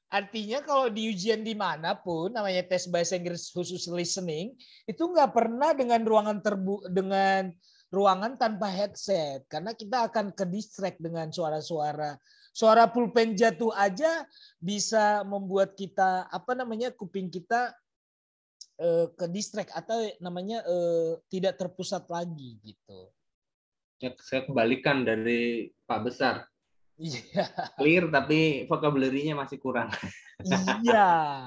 Artinya kalau di ujian dimanapun, namanya tes bahasa Inggris khusus listening, itu nggak pernah dengan ruangan tanpa headset. Karena kita akan ke distract dengan suara-suara. Suara pulpen jatuh aja bisa membuat kita, kuping kita ke distract atau namanya tidak terpusat lagi gitu. Saya kembalikan dari Pak Besar. Iya. Clear tapi vocabulary-nya masih kurang. Iya.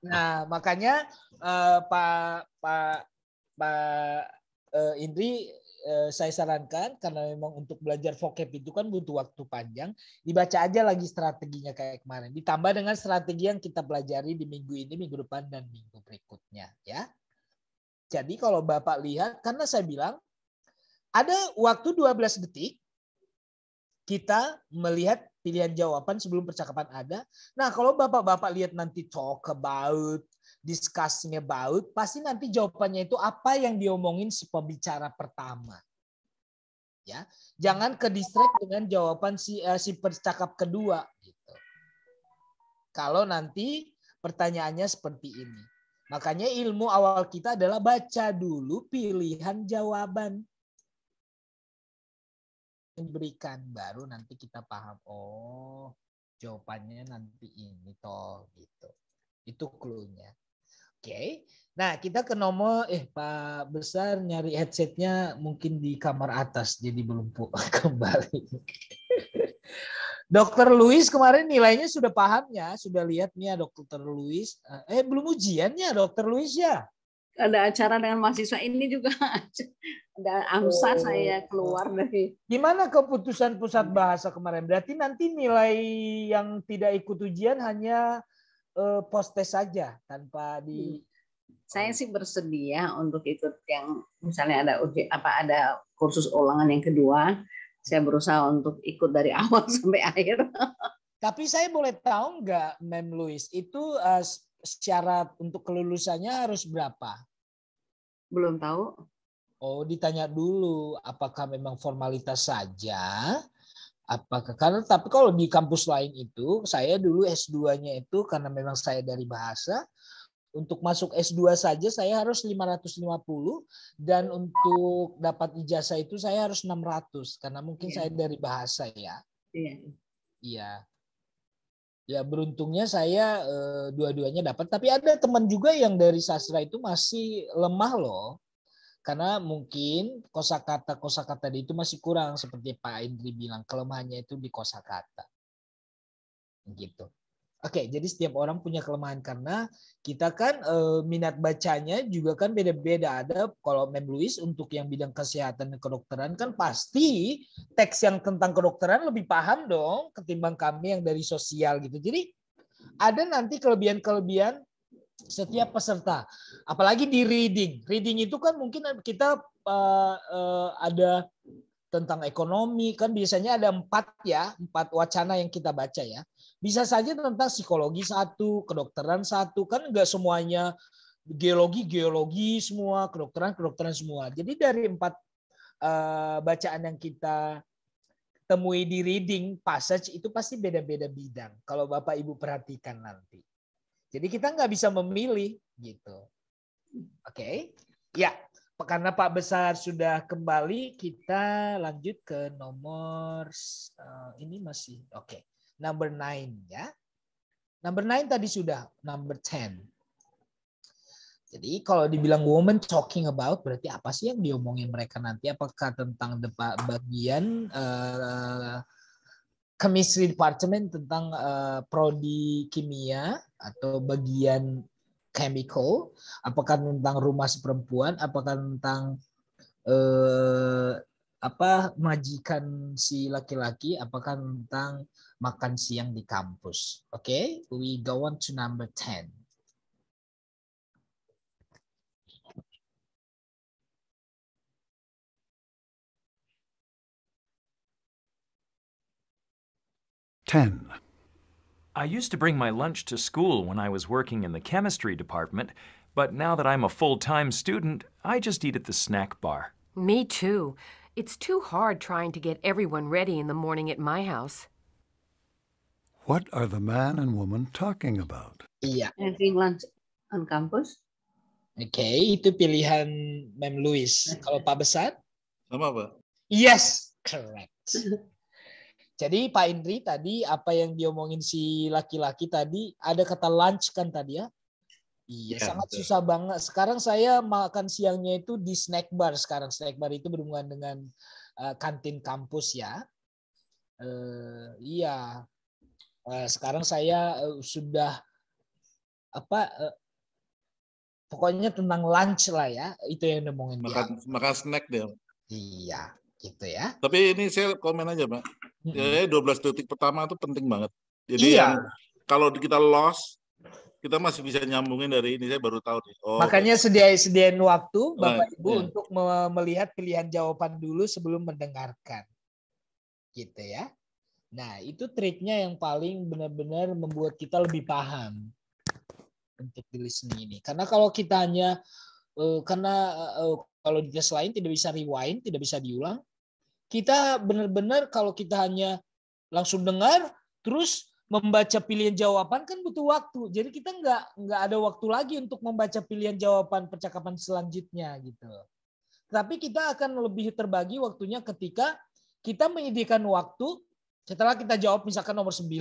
Nah, makanya Pak Indri saya sarankan, karena memang untuk belajar vocab itu kan butuh waktu panjang, dibaca aja lagi strateginya kayak kemarin. Ditambah dengan strategi yang kita pelajari di minggu ini, minggu depan, dan minggu berikutnya, ya. Jadi kalau Bapak lihat, karena saya bilang ada waktu 12 detik kita melihat pilihan jawaban sebelum percakapan ada. Nah, kalau Bapak-bapak lihat nanti talk about, discussing about, pasti nanti jawabannya itu apa yang diomongin si pembicara pertama. Ya, jangan ke distract dengan jawaban si percakap kedua gitu. Kalau nanti pertanyaannya seperti ini. Makanya ilmu awal kita adalah baca dulu pilihan jawaban diberikan, baru nanti kita paham, oh jawabannya nanti ini toh gitu. Itu cluenya. Oke. Nah, kita ke nomor Pak Besar nyari headsetnya mungkin di kamar atas jadi belum kembali. Dokter Louis kemarin nilainya sudah pahamnya, sudah lihatnya Dokter Louis. Belum ujiannya Dokter Louis ya? Ada acara dengan mahasiswa ini juga ada AMSA. Saya keluar dari. Gimana keputusan pusat bahasa kemarin? Berarti nanti nilai yang tidak ikut ujian hanya post test saja tanpa di. Saya sih bersedia untuk ikut yang misalnya ada kursus ulangan yang kedua. Saya berusaha untuk ikut dari awal sampai akhir. Tapi saya boleh tahu nggak, Mem Louis, itu syarat untuk kelulusannya harus berapa? Belum tahu. Oh, ditanya dulu apakah memang formalitas saja? Apakah tapi kalau di kampus lain itu saya dulu S2-nya itu karena memang saya dari bahasa, untuk masuk S2 saja saya harus 550 dan untuk dapat ijazah itu saya harus 600 karena mungkin saya dari bahasa ya. Iya. Ya, beruntungnya saya dua-duanya dapat. Tapi ada teman juga yang dari sastra itu masih lemah loh. Karena mungkin kosakata itu masih kurang. Seperti Pak Indri bilang, kelemahannya itu di kosakata. Gitu. Oke, jadi setiap orang punya kelemahan. Karena kita kan minat bacanya juga kan beda-beda. Ada kalau Mem Louis untuk yang bidang kesehatan dan kedokteran kan pasti teks yang tentang kedokteran lebih paham dong ketimbang kami yang dari sosial gitu. Jadi ada nanti kelebihan-kelebihan setiap peserta. Apalagi di reading. Reading itu kan mungkin kita ada tentang ekonomi, kan biasanya ada 4 ya, 4 wacana yang kita baca ya. Bisa saja tentang psikologi 1, kedokteran 1, kan enggak semuanya geologi semua, kedokteran semua. Jadi dari 4 bacaan yang kita temui di reading passage itu pasti beda-beda bidang. Kalau Bapak Ibu perhatikan nanti. Jadi kita nggak bisa memilih gitu. Oke. Okay. Ya. Karena Pak Besar sudah kembali, kita lanjut ke nomor ini masih oke. Okay. Number 9 ya. Number 9 tadi sudah, number 10. Jadi kalau dibilang woman talking about, berarti apa sih yang diomongin mereka nanti? Apakah tentang bagian chemistry department, tentang prodi kimia atau bagian chemical, apakah tentang rumah seperempuan, apakah tentang majikan si laki-laki, apakah tentang makan siang di kampus. Oke, okay? We go on to number 10. I used to bring my lunch to school when I was working in the chemistry department, but now that I'm a full-time student, I just eat at the snack bar. Me too. It's too hard trying to get everyone ready in the morning at my house. What are the man and woman talking about? Yeah. Having lunch on campus. Okay, itu pilihan Ma'am Louise. Kalau Pak Besar? Sama, Pak. Yes, correct. Jadi Pak Indri tadi apa yang diomongin si laki-laki tadi, ada kata lunch kan tadi ya? Iya, ya, sangat betul. Susah banget. Sekarang saya makan siangnya itu di snack bar sekarang. Snack bar itu berhubungan dengan kantin kampus ya. Iya. Sekarang saya sudah pokoknya tentang lunch lah ya. Itu yang diomongin. Makan snack deh. Iya, gitu ya. Tapi ini saya komen aja, Pak. Ya, 12 detik pertama itu penting banget. Jadi iya. Kalau kita lost, kita masih bisa nyambungin dari ini. Saya baru tahu. Oh, makanya okay. Sediain waktu Bapak Ibu untuk melihat pilihan jawaban dulu sebelum mendengarkan. Gitu ya. Nah, itu triknya yang paling benar-benar membuat kita lebih paham untuk di listening ini. Karena kalau kita hanya kalau di kelas lain tidak bisa rewind, tidak bisa diulang. Kita benar-benar kalau kita hanya langsung dengar, terus membaca pilihan jawaban kan butuh waktu. Jadi kita nggak ada waktu lagi untuk membaca pilihan jawaban percakapan selanjutnya gitu. Tapi kita akan lebih terbagi waktunya ketika kita menyediakan waktu setelah kita jawab misalkan nomor 9.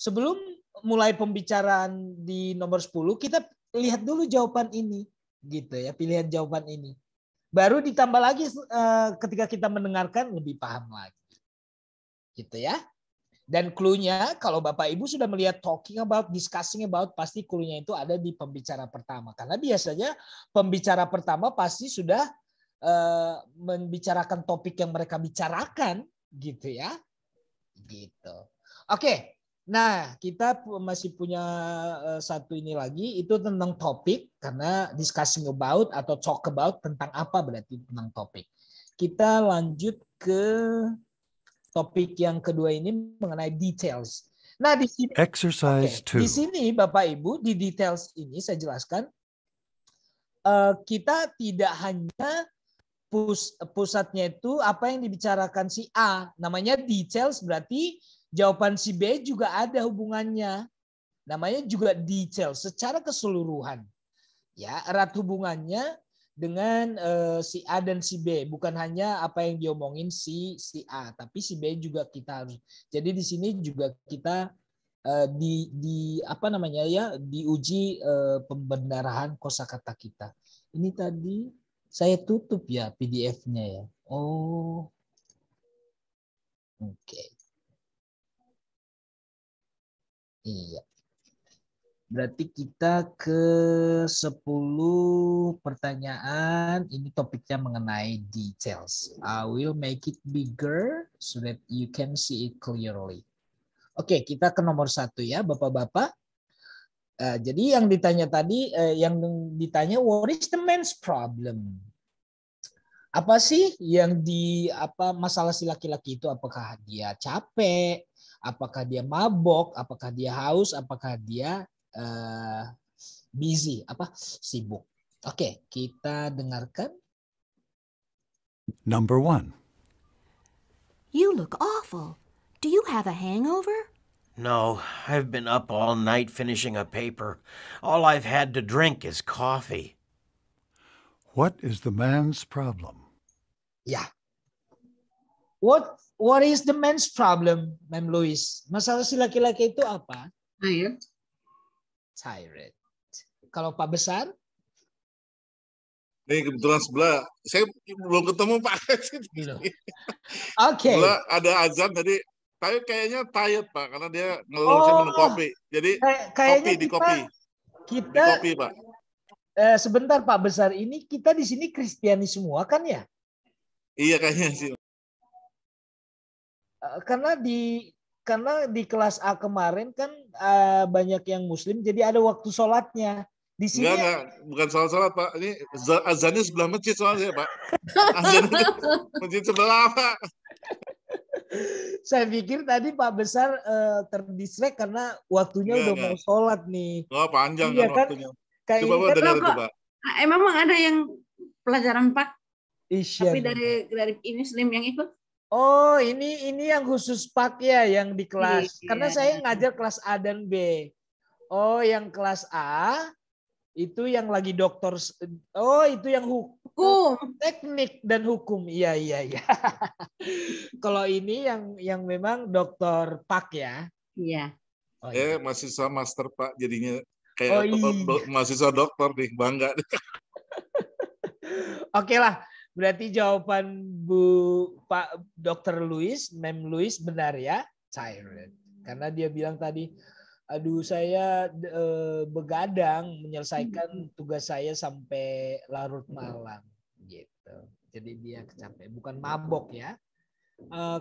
Sebelum mulai pembicaraan di nomor 10, kita lihat dulu jawaban ini gitu ya, pilihan jawaban ini. Baru ditambah lagi ketika kita mendengarkan lebih paham lagi. Gitu ya. Dan cluenya kalau Bapak Ibu sudah melihat talking about, discussing about, pasti cluenya itu ada di pembicara pertama. Karena biasanya pembicara pertama pasti sudah membicarakan topik yang mereka bicarakan. Gitu ya. Gitu. Oke. Nah, kita masih punya satu ini lagi, itu tentang topik, karena discussing about atau talk about tentang apa berarti tentang topik. Kita lanjut ke topik yang kedua ini mengenai details. Nah, di sini, exercise 2. Di sini Bapak Ibu, di details ini saya jelaskan, kita tidak hanya pusatnya itu apa yang dibicarakan si A, namanya details berarti jawaban si B juga ada hubungannya. Namanya juga detail secara keseluruhan. Ya, erat hubungannya dengan si A dan si B, bukan hanya apa yang diomongin si A, tapi si B juga kita harus. Jadi di sini juga kita diuji pembenaran kosakata kita. Ini tadi saya tutup ya PDF-nya ya. Oh. Oke. Okay. Iya. Berarti kita ke 10 pertanyaan. Ini topiknya mengenai details. I will make it bigger so that you can see it clearly. Oke, kita ke nomor 1 ya, Bapak-bapak. Jadi yang ditanya tadi, what is the man's problem? Apa sih yang masalah si laki-laki itu? Apakah dia capek? Apakah dia mabok? Apakah dia haus? Apakah dia busy? Sibuk? Oke, kita dengarkan. Number 1. You look awful. Do you have a hangover? No, I've been up all night finishing a paper. All I've had to drink is coffee. What is the man's problem? Yeah. What is the man's problem, Ma'am Louise? Masalah si laki-laki itu apa? Tired. Tired. Kalau Pak Besar? Nih kebetulan sebelah, saya belum ketemu Pak. Oke. Ada azan tadi. Tapi kayaknya tired Pak, karena dia ngeluh minum kopi. Jadi kopi Pak. Sebentar Pak Besar, ini kita di sini Kristiani semua kan ya? Iya kayaknya sih. Karena di kelas A kemarin kan banyak yang Muslim, jadi ada waktu sholatnya. Di sini enggak, bukan salat-salat Pak. Ini azannya sebelah masjid soalnya Pak. Azannya masjid sebelah Pak. Saya pikir tadi Pak Besar terdistrek karena waktunya udah mau sholat nih. Oh panjang iya, kan waktunya. Coba Pak dengar itu Pak. Memang ada yang pelajaran 4. Tapi dari ini Muslim yang ikut. Oh ini yang khusus Pak ya yang di kelas. Iya. Karena saya ngajar kelas A dan B. Oh yang kelas A. Itu yang lagi dokter, itu yang hukum, teknik dan hukum. Iya. Kalau ini yang memang dokter Pak ya. Iya. Oh, iya. Mahasiswa master Pak jadinya kayak mahasiswa dokter nih, bangga. Oke lah, berarti jawaban Pak Dr. Louis, Ma'am Louis benar ya, tired. Karena dia bilang tadi aduh saya begadang menyelesaikan tugas saya sampai larut malam gitu. Jadi dia kecapean, bukan mabok ya.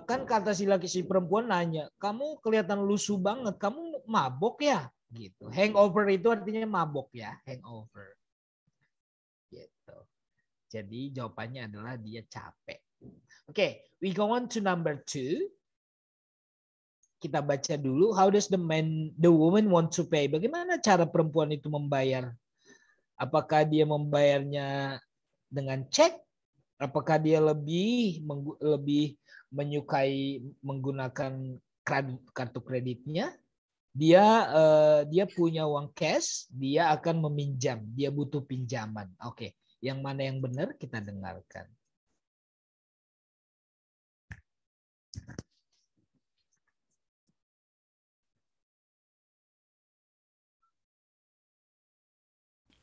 Kan kata si perempuan nanya, "Kamu kelihatan lusuh banget, kamu mabok ya?" gitu. Hangover itu artinya mabok ya, hangover. Gitu. Jadi jawabannya adalah dia capek. Oke, we go on to number 2. Kita baca dulu, how does the woman want to pay? Bagaimana cara perempuan itu membayar? Apakah dia membayarnya dengan cek? Apakah dia lebih menyukai menggunakan kartu kreditnya? Dia punya uang cash, dia akan meminjam, dia butuh pinjaman. Oke, yang mana yang benar kita dengarkan.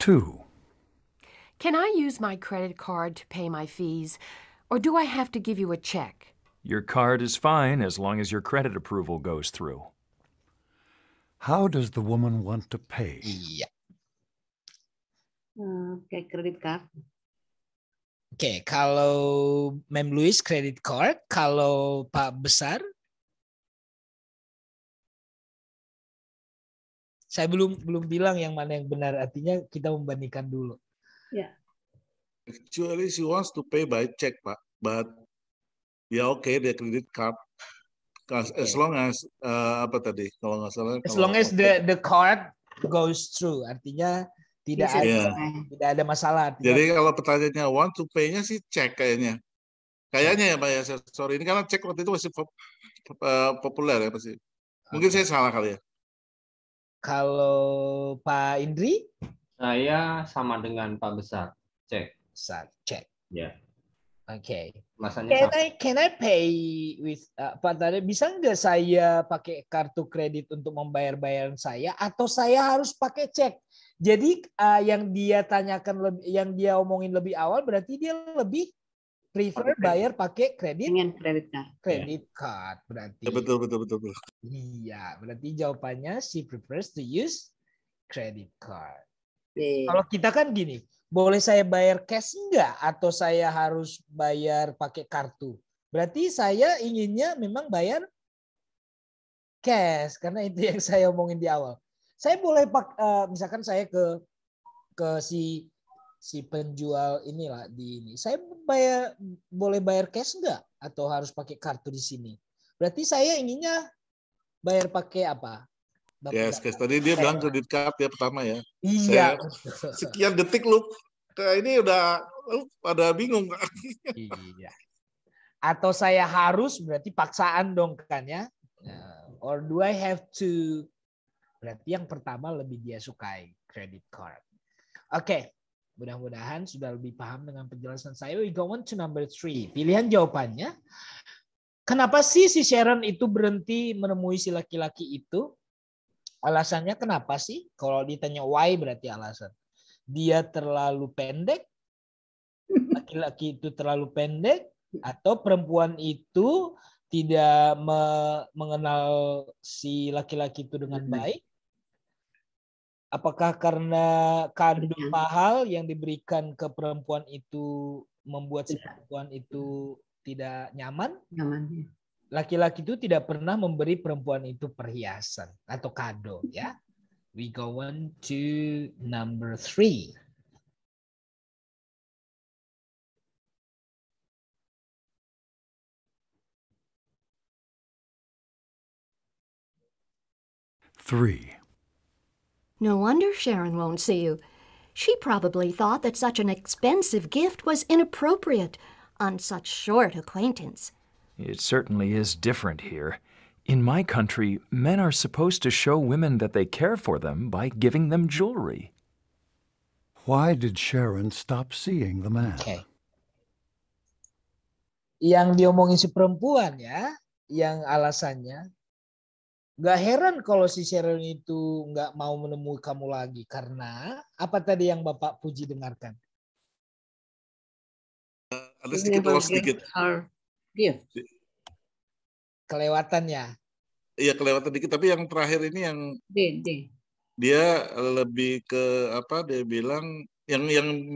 Two. Can I use my credit card to pay my fees, or do I have to give you a check? Your card is fine as long as your credit approval goes through. How does the woman want to pay? Yeah. Okay, credit card. Okay, kalau Ma'am Louise credit card, kalau Pak Besar? Saya belum bilang yang mana yang benar, artinya kita membandingkan dulu. Ya. Actually she wants to pay by check Pak, but ya oke dia credit card. As long as kalau nggak salah. As long as the card goes through, artinya tidak ada masalah. Artinya. Jadi kalau pertanyaannya want to pay-nya sih cek kayaknya ya Pak ya. Sorry ini karena cek waktu itu masih populer ya pasti. Mungkin saya salah kali ya. Kalau Pak Indri? Saya sama dengan Pak Besar. Cek. Besar, cek. Ya. Oke. Can I pay with bisa nggak saya pakai kartu kredit untuk membayar bayaran saya atau saya harus pakai cek? Jadi yang dia tanyakan yang dia omongin lebih awal berarti dia lebih prefer bayar pakai kredit dengan credit card berarti betul. Iya, berarti jawabannya she prefers to use credit card. Kalau kita kan gini, boleh saya bayar cash enggak atau saya harus bayar pakai kartu? Berarti saya inginnya memang bayar cash, karena itu yang saya omongin di awal. Saya boleh misalkan saya ke si penjual inilah di ini. Saya boleh bayar cash enggak atau harus pakai kartu di sini? Berarti saya inginnya bayar pakai apa? Ya, yes, tadi dia bilang kredit card ya pertama ya. Iya. Saya, sekian detik lu ini udah lu pada bingung. Iya. Atau saya harus berarti paksaan dong kan ya. Or do I have to? Berarti yang pertama lebih dia sukai credit card. Oke, mudah-mudahan sudah lebih paham dengan penjelasan saya. We go on to number 3. Pilihan jawabannya. Kenapa sih si Sharon itu berhenti menemui si laki-laki itu? Alasannya kenapa sih? Kalau ditanya why berarti alasan. Dia terlalu pendek, laki-laki itu terlalu pendek, atau perempuan itu tidak mengenal si laki-laki itu dengan baik. Apakah karena kado mahal yang diberikan ke perempuan itu membuat si perempuan itu tidak nyaman? Nyaman. Laki-laki itu tidak pernah memberi perempuan itu perhiasan atau kado, ya. We go on to number 3. No wonder Sharon won't see you. She probably thought that such an expensive gift was inappropriate on such short acquaintance. It certainly is different here. In my country, men are supposed to show women that they care for them by giving them jewelry. Why did Sharon stop seeing the man? Okay. Yang diomongin si perempuan ya, yang alasannya. Gak heran kalau si Sharon itu gak mau menemui kamu lagi. Karena apa tadi yang Bapak Puji dengarkan? Ada sedikit. Iya. Kelewatannya. Iya, kelewatan dikit, tapi yang terakhir ini yang dia lebih ke apa? Dia bilang yang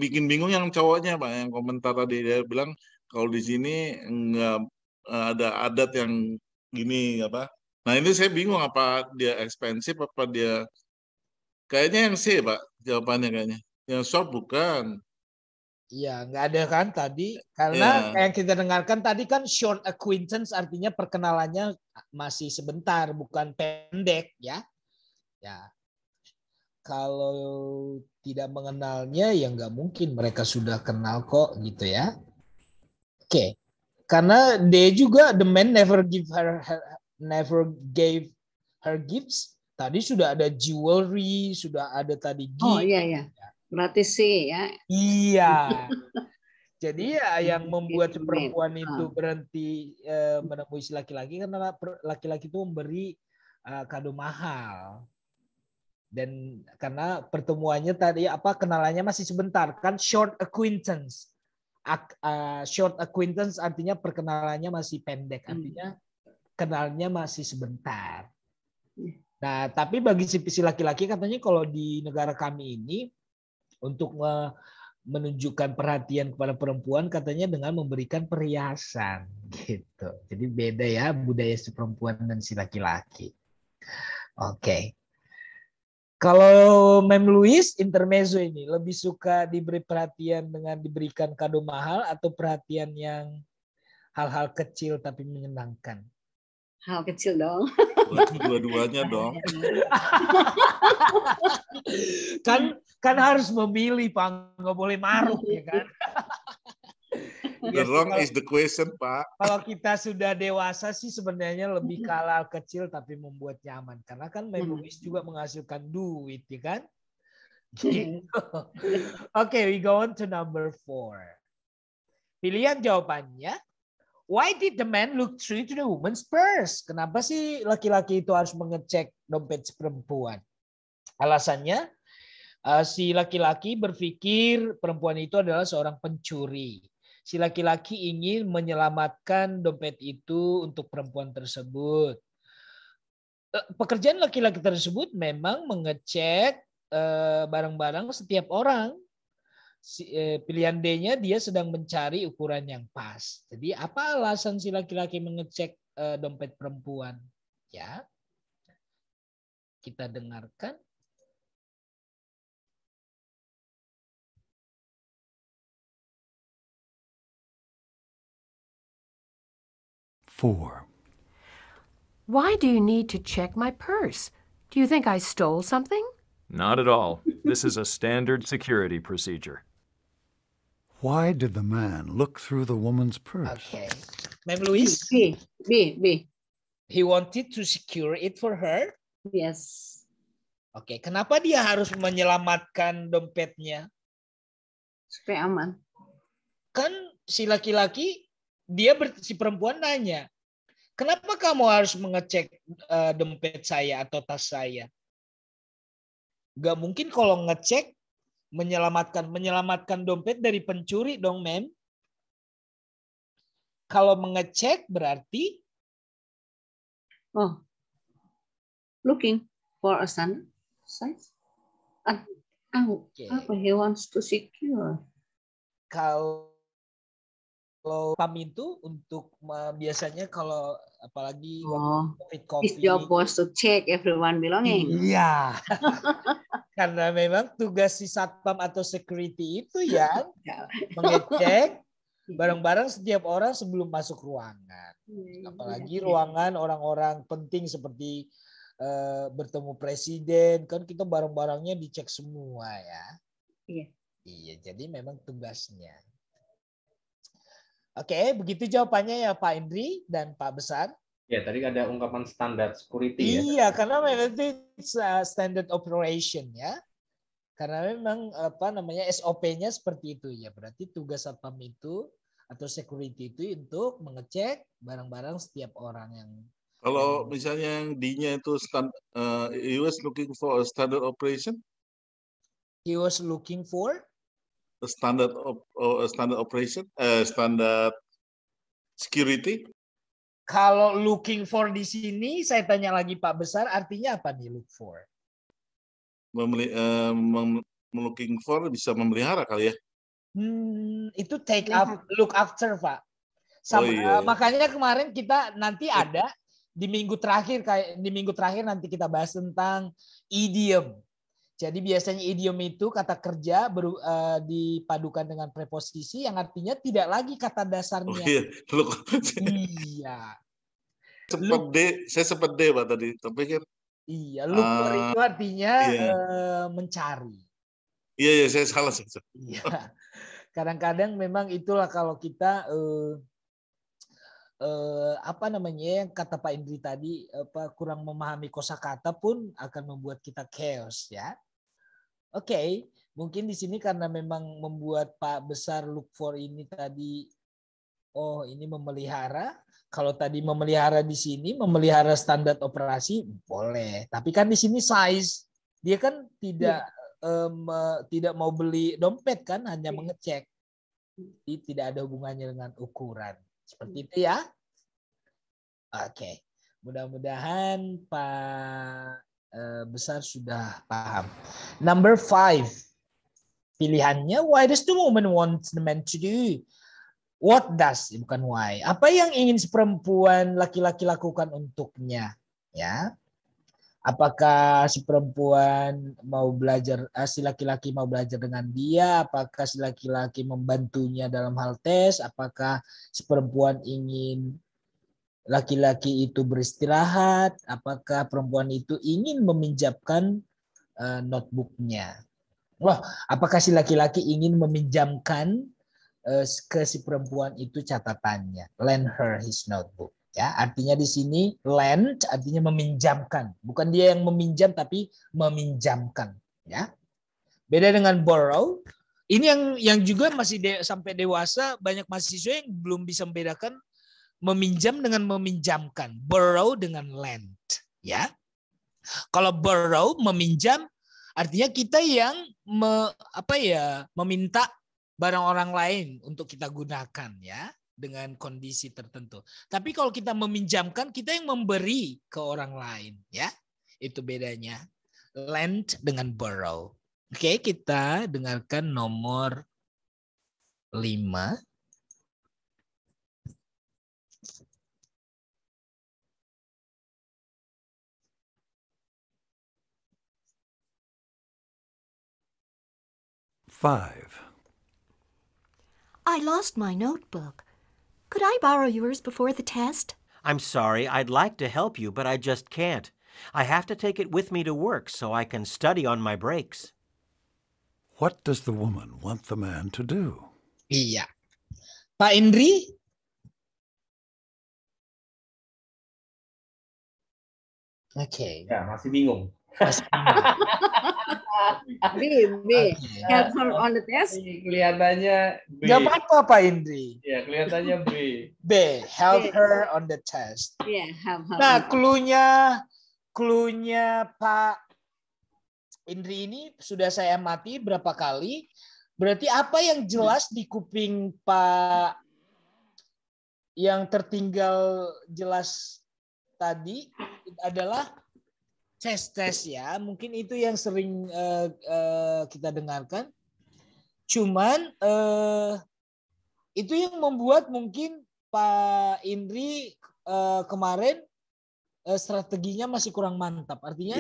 bikin bingung yang cowoknya, Pak, yang komentar tadi dia bilang kalau di sini enggak ada adat yang gini apa? Nah, ini saya bingung apa dia ekspensif apa dia kayaknya yang C, Pak, jawabannya kayaknya. Yang shop bukan. Iya, nggak ada kan tadi. Karena yang kita dengarkan tadi kan short acquaintance artinya perkenalannya masih sebentar, bukan pendek ya. Ya. Kalau tidak mengenalnya ya nggak mungkin mereka sudah kenal kok gitu ya. Oke. Karena dia juga the man never gave her gifts. Tadi sudah ada jewelry, sudah ada tadi gift. Oh iya ya. Berarti sih ya. Iya. Jadi ya yang membuat perempuan itu berhenti menemui si laki-laki karena laki-laki itu memberi kado mahal. Dan karena pertemuannya tadi apa kenalannya masih sebentar kan short acquaintance. Short acquaintance artinya perkenalannya masih pendek, artinya kenalnya masih sebentar. Nah, tapi bagi si laki-laki katanya kalau di negara kami ini untuk menunjukkan perhatian kepada perempuan katanya dengan memberikan perhiasan gitu. Jadi beda ya budaya si perempuan dan si laki-laki. Oke. Kalau Mem Louis intermezzo ini lebih suka diberi perhatian dengan diberikan kado mahal atau perhatian yang hal-hal kecil tapi menyenangkan? Hal kecil dong. Dua-duanya dong. kan harus memilih, Pak. Nggak boleh maruk, ya kan? The wrong is the question, Pak. Kalau kita sudah dewasa sih sebenarnya lebih ke hal kecil tapi membuat nyaman. Karena kan memories juga menghasilkan duit, ya kan? Gitu. Oke, we go on to number 4. Pilihan jawabannya. Why did the man look through to the woman's purse? Kenapa sih laki-laki itu harus mengecek dompet perempuan? Alasannya, si laki-laki berpikir perempuan itu adalah seorang pencuri. Si laki-laki ingin menyelamatkan dompet itu untuk perempuan tersebut. Pekerjaan laki-laki tersebut memang mengecek barang-barang setiap orang. Pilihan D-nya dia sedang mencari ukuran yang pas. Jadi apa alasan si laki-laki mengecek dompet perempuan? Ya, Kita dengarkan. Four. Why do you need to check my purse? Do you think I stole something? Not at all. This is a standard security procedure. Why did the man look through the woman's purse? Okay. Ma'am Louise? B. He wanted to secure it for her? Yes. Oke, kenapa dia harus menyelamatkan dompetnya? Supaya aman. Kan si laki-laki, si perempuan nanya, kenapa kamu harus mengecek dompet saya atau tas saya? Gak mungkin kalau ngecek, menyelamatkan dompet dari pencuri dong, ma'am. Kalau mengecek berarti looking for a size. Okay. He wants to secure. Kalau pam itu untuk biasanya kalau apalagi COVID. It's your boss to check everyone belonging. Iya. Karena memang tugas si satpam atau security itu ya mengecek bareng-bareng setiap orang sebelum masuk ruangan. Apalagi ruangan orang-orang penting seperti bertemu presiden. Kan kita barang-barangnya dicek semua ya. Iya. Iya, jadi memang tugasnya. Oke, begitu jawabannya ya Pak Indri dan Pak Besar. Ya, tadi ada ungkapan standar security. Iya, ya. Karena memang itu standard operation ya. Karena memang SOP-nya seperti itu ya. Berarti tugas satpam itu atau security itu untuk mengecek barang-barang setiap orang yang. Kalau misalnya yang D-nya itu he was looking for a standard operation. He was looking for a standard operation, standard security. Kalau looking for di sini saya tanya lagi Pak Besar, artinya apa nih look for? Looking for bisa memelihara kali ya? Itu take up, look after Pak. Sama, makanya kemarin kita nanti ada di minggu terakhir nanti kita bahas tentang idiom. Jadi biasanya idiom itu kata kerja dipadukan dengan preposisi yang artinya tidak lagi kata dasarnya. Iya. Saya sempat D Pak tadi, tapi kan. Iya, look for itu artinya mencari. Iya, saya salah. Iya. Kadang-kadang memang itulah kalau kita kata Pak Indri tadi kurang memahami kosakata pun akan membuat kita chaos ya. Oke, mungkin di sini karena memang membuat Pak Besar look for ini tadi ini memelihara. Kalau tadi memelihara di sini, memelihara standar operasi boleh. Tapi kan di sini size, dia kan tidak mau beli dompet kan, hanya mengecek. Jadi tidak ada hubungannya dengan ukuran. Seperti itu ya. Oke, mudah-mudahan Pak Besar sudah paham. Number 5, pilihannya why does the woman want the man to do? What does, bukan why. Apa yang ingin si perempuan laki-laki lakukan untuknya? Ya. Apakah si perempuan mau belajar, si laki-laki mau belajar dengan dia? Apakah si laki-laki membantunya dalam hal tes? Apakah si perempuan ingin laki-laki itu beristirahat? Apakah perempuan itu ingin meminjamkan notebooknya? Wah, apakah si laki-laki ingin meminjamkan ke si perempuan itu catatannya, lend her his notebook ya, artinya di sini lend artinya meminjamkan, bukan dia yang meminjam tapi meminjamkan ya, beda dengan borrow ini yang juga masih sampai dewasa banyak mahasiswa yang belum bisa membedakan meminjam dengan meminjamkan, borrow dengan lend ya. Kalau borrow meminjam artinya kita yang meminta barang orang lain untuk kita gunakan ya dengan kondisi tertentu. Tapi kalau kita meminjamkan kita yang memberi ke orang lain ya. Itu bedanya lend dengan borrow. Oke, kita dengarkan nomor 5. 5. I lost my notebook. Could I borrow yours before the test? I'm sorry. I'd like to help you, but I just can't. I have to take it with me to work so I can study on my breaks. What does the woman want the man to do? Iya. Pak Indri? Oke. Okay. Ya, masih bingung. B. Help her on the test. Kelihatannya B. Gak apa-apa, Pak Indri. Ya, kelihatannya B. B. Help her on the test. Iya, help her. Nah, cluenya Pak Indri ini sudah saya amati berapa kali, berarti apa yang jelas di kuping Pak yang tertinggal jelas tadi adalah tes ya, mungkin itu yang sering kita dengarkan. Cuman itu yang membuat mungkin Pak Indri kemarin strateginya masih kurang mantap. Artinya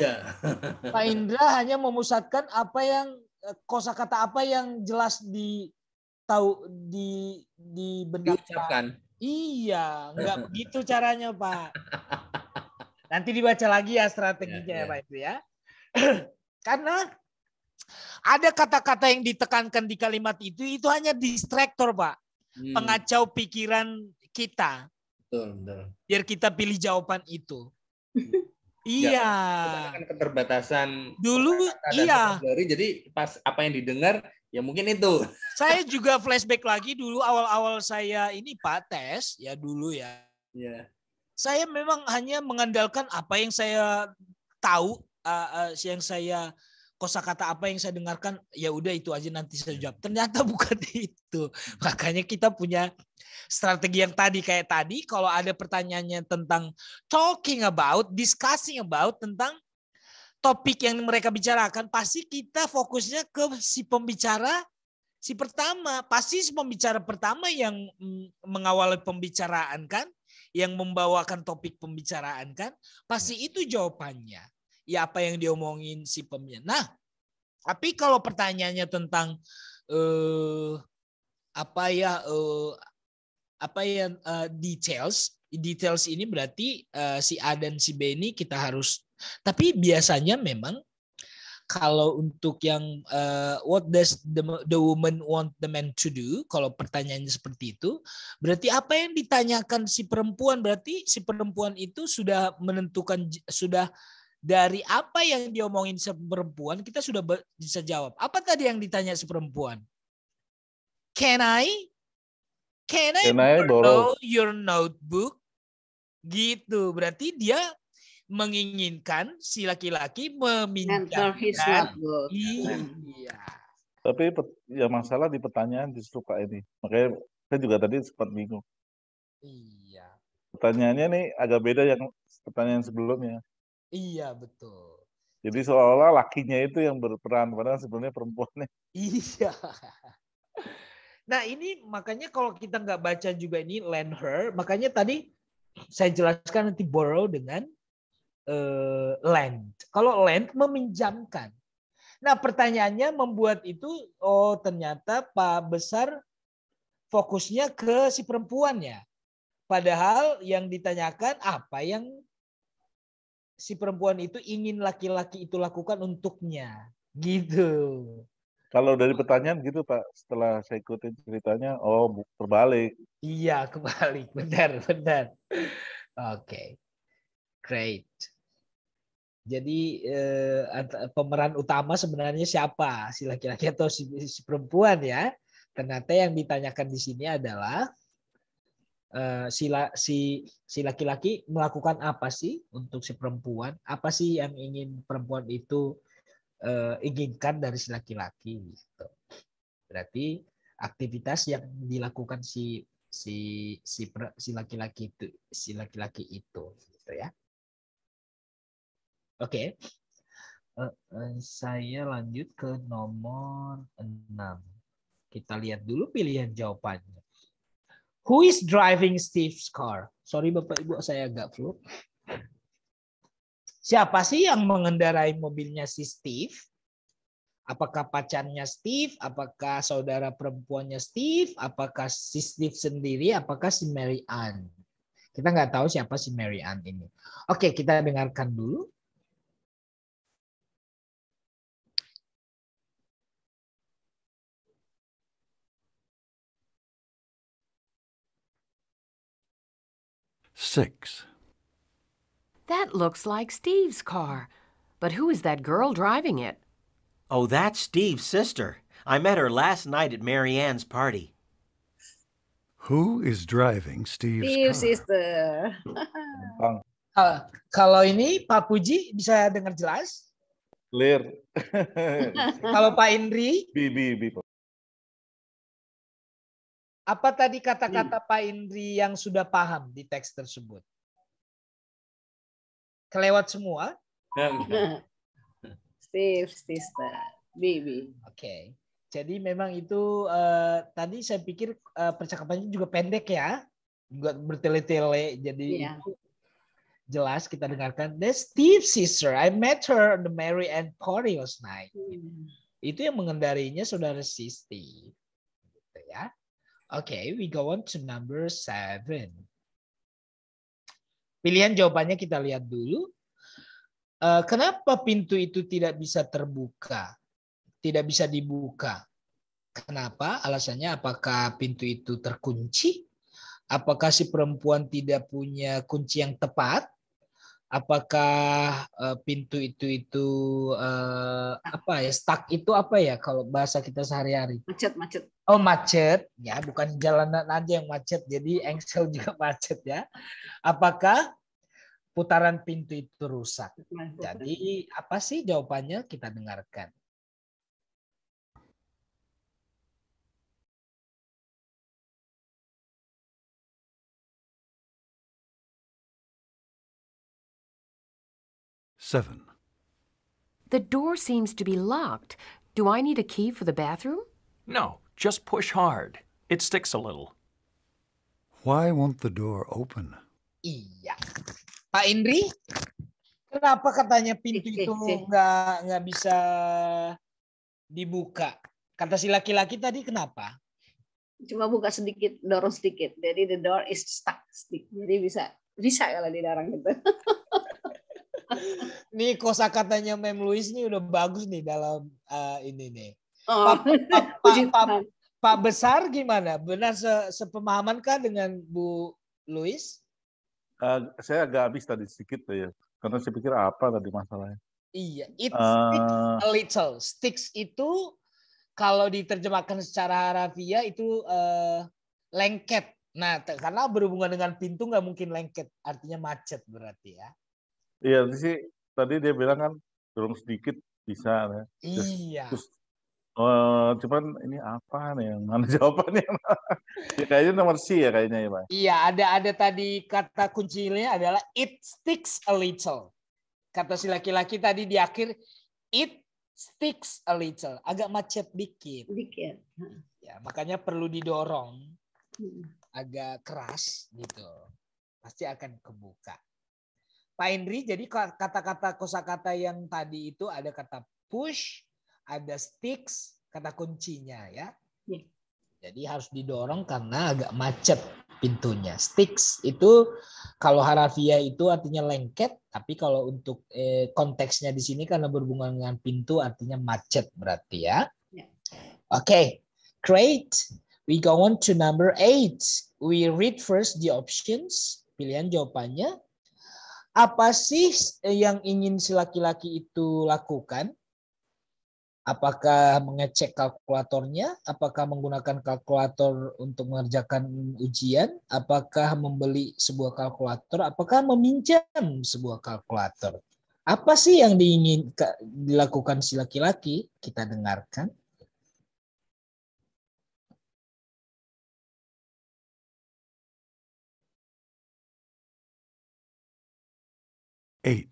Pak Indra hanya memusatkan apa yang kosakata apa yang jelas di benak. Iya, nggak begitu caranya, Pak. Nanti dibaca lagi ya strateginya ya, Pak Indra ya. Karena ada kata-kata yang ditekankan di kalimat itu hanya distraktor, Pak. Pengacau pikiran kita. Betul. Biar kita pilih jawaban itu. Iya. Kan keterbatasan. Dulu iya. Jadi pas apa yang didengar ya mungkin itu. Saya juga flashback lagi dulu awal-awal saya ini Pak tes ya dulu ya. Iya. Saya memang hanya mengandalkan apa yang saya tahu, yang saya kosakata apa yang saya dengarkan, ya udah itu aja nanti saya jawab. Ternyata bukan itu. Makanya kita punya strategi yang tadi kayak tadi kalau ada pertanyaannya tentang talking about, discussing about tentang topik yang mereka bicarakan, pasti kita fokusnya ke si pembicara si pertama. Pasti si pembicara pertama yang mengawali pembicaraan kan, yang membawakan topik pembicaraan kan, pasti itu jawabannya. Ya apa yang diomongin si pembicara. Nah, tapi kalau pertanyaannya tentang details ini berarti si A dan si B ini kita harus. Tapi biasanya memang kalau untuk yang what does the woman want the man to do, kalau pertanyaannya seperti itu, berarti apa yang ditanyakan si perempuan, berarti si perempuan itu sudah menentukan, sudah dari apa yang diomongin seperempuan, kita sudah bisa jawab. Apa tadi yang ditanya seperempuan? Can I borrow your notebook? Gitu. Berarti dia menginginkan si laki-laki meminta. Iya. Tapi ya masalah di pertanyaan justru Kak ini. Makanya saya juga tadi sempat bingung. Iya. Pertanyaannya nih agak beda yang pertanyaan sebelumnya. Iya, betul. Jadi seolah-olah lakinya itu yang berperan, padahal sebenarnya perempuannya. Iya. Nah ini makanya kalau kita nggak baca juga ini lend her, makanya tadi saya jelaskan nanti borrow dengan lend. Kalau lend meminjamkan. Nah pertanyaannya membuat itu, oh ternyata Pak Besar fokusnya ke si perempuannya. Padahal yang ditanyakan apa yang si perempuan itu ingin laki-laki itu lakukan untuknya, gitu. Kalau dari pertanyaan gitu Pak, setelah saya ikutin ceritanya, oh terbalik. Iya kebalik, benar. Okay. Great. Jadi pemeran utama sebenarnya siapa, si laki-laki atau si perempuan ya? Ternyata yang ditanyakan di sini adalah si laki-laki melakukan apa sih untuk si perempuan? Apa sih yang ingin perempuan itu inginkan dari si laki-laki? Gitu. Berarti aktivitas yang dilakukan si laki-laki itu, gitu ya. Oke. Saya lanjut ke nomor 6. Kita lihat dulu pilihan jawabannya. Who is driving Steve's car? Sorry Bapak Ibu, saya agak flu. Siapa sih yang mengendarai mobilnya si Steve? Apakah pacarnya Steve? Apakah saudara perempuannya Steve? Apakah si Steve sendiri? Apakah si Mary Ann? Kita nggak tahu siapa si Mary Ann ini. Oke, kita dengarkan dulu. Six. That looks like Steve's car. But who is that girl driving it? Oh, that's Steve's sister. I met her last night at Mary Ann's party. Who is driving Steve's car? Sister. Kalau ini Pak Puji bisa dengar jelas? Clear. Kalau Pak Indri? Bibi. Apa tadi kata-kata Pak Indri yang sudah paham di teks tersebut? Kelewat semua? Steve, sister, baby. Oke. Jadi memang itu tadi saya pikir percakapannya juga pendek ya. Nggak bertele-tele. Jadi jelas kita dengarkan. That's Steve's sister. I met her at the Mary Ann party last night. Itu yang mengendarinya saudara si Steve. Gitu ya. Okay, we go on to number 7. Pilihan jawabannya kita lihat dulu. Kenapa pintu itu tidak bisa terbuka? Tidak bisa dibuka. Kenapa? Alasannya apakah pintu itu terkunci? Apakah si perempuan tidak punya kunci yang tepat? Apakah pintu stuck itu apa ya kalau bahasa kita sehari-hari? Macet. Oh, macet ya, bukan jalanan aja yang macet, jadi engsel juga macet ya. Apakah putaran pintu itu rusak? Jadi apa sih jawabannya, kita dengarkan. Seven. The door seems to be locked. Do I need a key for the bathroom? No, just push hard. It sticks a little. Why won't the door open? Iya. Pak Indri, kenapa katanya pintu itu nggak bisa dibuka? Kata si laki-laki tadi kenapa? Cuma buka sedikit, dorong sedikit. Jadi the door is stuck. Jadi bisa kalau dilarang gitu. Nih kosakatanya Mem Louis nih udah bagus nih dalam ini nih. Pak Besar gimana? Benar sepemahaman kah dengan Bu Louis? Saya agak habis tadi sedikit ya. Karena saya pikir apa tadi masalahnya? Iya, it sticks a little. Sticks itu kalau diterjemahkan secara harfiah itu lengket. Nah, karena berhubungan dengan pintu nggak mungkin lengket, artinya macet berarti ya. Iya sih, tadi dia bilang kan dorong sedikit bisa ya. Iya. Terus, cuman ini apa nih yang mana jawabannya? Ya, kayaknya nomor C ya kayaknya ya Pak. Iya, ada tadi kata kuncinya adalah it sticks a little. Kata si laki-laki tadi di akhir it sticks a little, agak macet dikit. Ya, makanya perlu didorong agak keras gitu, pasti akan kebuka. Pak Indri, jadi kata-kata kosakata yang tadi itu ada kata push, ada sticks, kata kuncinya ya. Jadi harus didorong karena agak macet pintunya. Sticks itu kalau harafiah itu artinya lengket, tapi kalau untuk konteksnya di sini karena berhubungan dengan pintu artinya macet berarti ya. Okay, great. We go on to number 8. We read first the options, pilihan jawabannya. Apa sih yang ingin si laki-laki itu lakukan? Apakah mengecek kalkulatornya? Apakah menggunakan kalkulator untuk mengerjakan ujian? Apakah membeli sebuah kalkulator? Apakah meminjam sebuah kalkulator? Apa sih yang diinginkan dilakukan si laki-laki? Kita dengarkan. 8.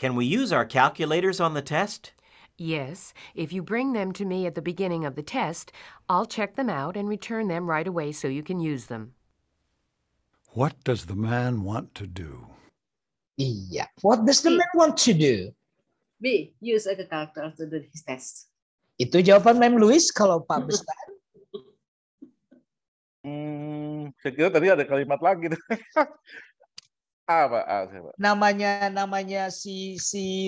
Can we use our calculators on the test? Yes. If you bring them to me at the beginning of the test, I'll check them out and return them right away so you can use them. What does the man want to do? Yeah. What does the man want to do? B. Use a character to do his test. Itu jawaban Ma'am Louis kalau Pak Besar. Saya kira tadi ada kalimat lagi. Pak. Namanya si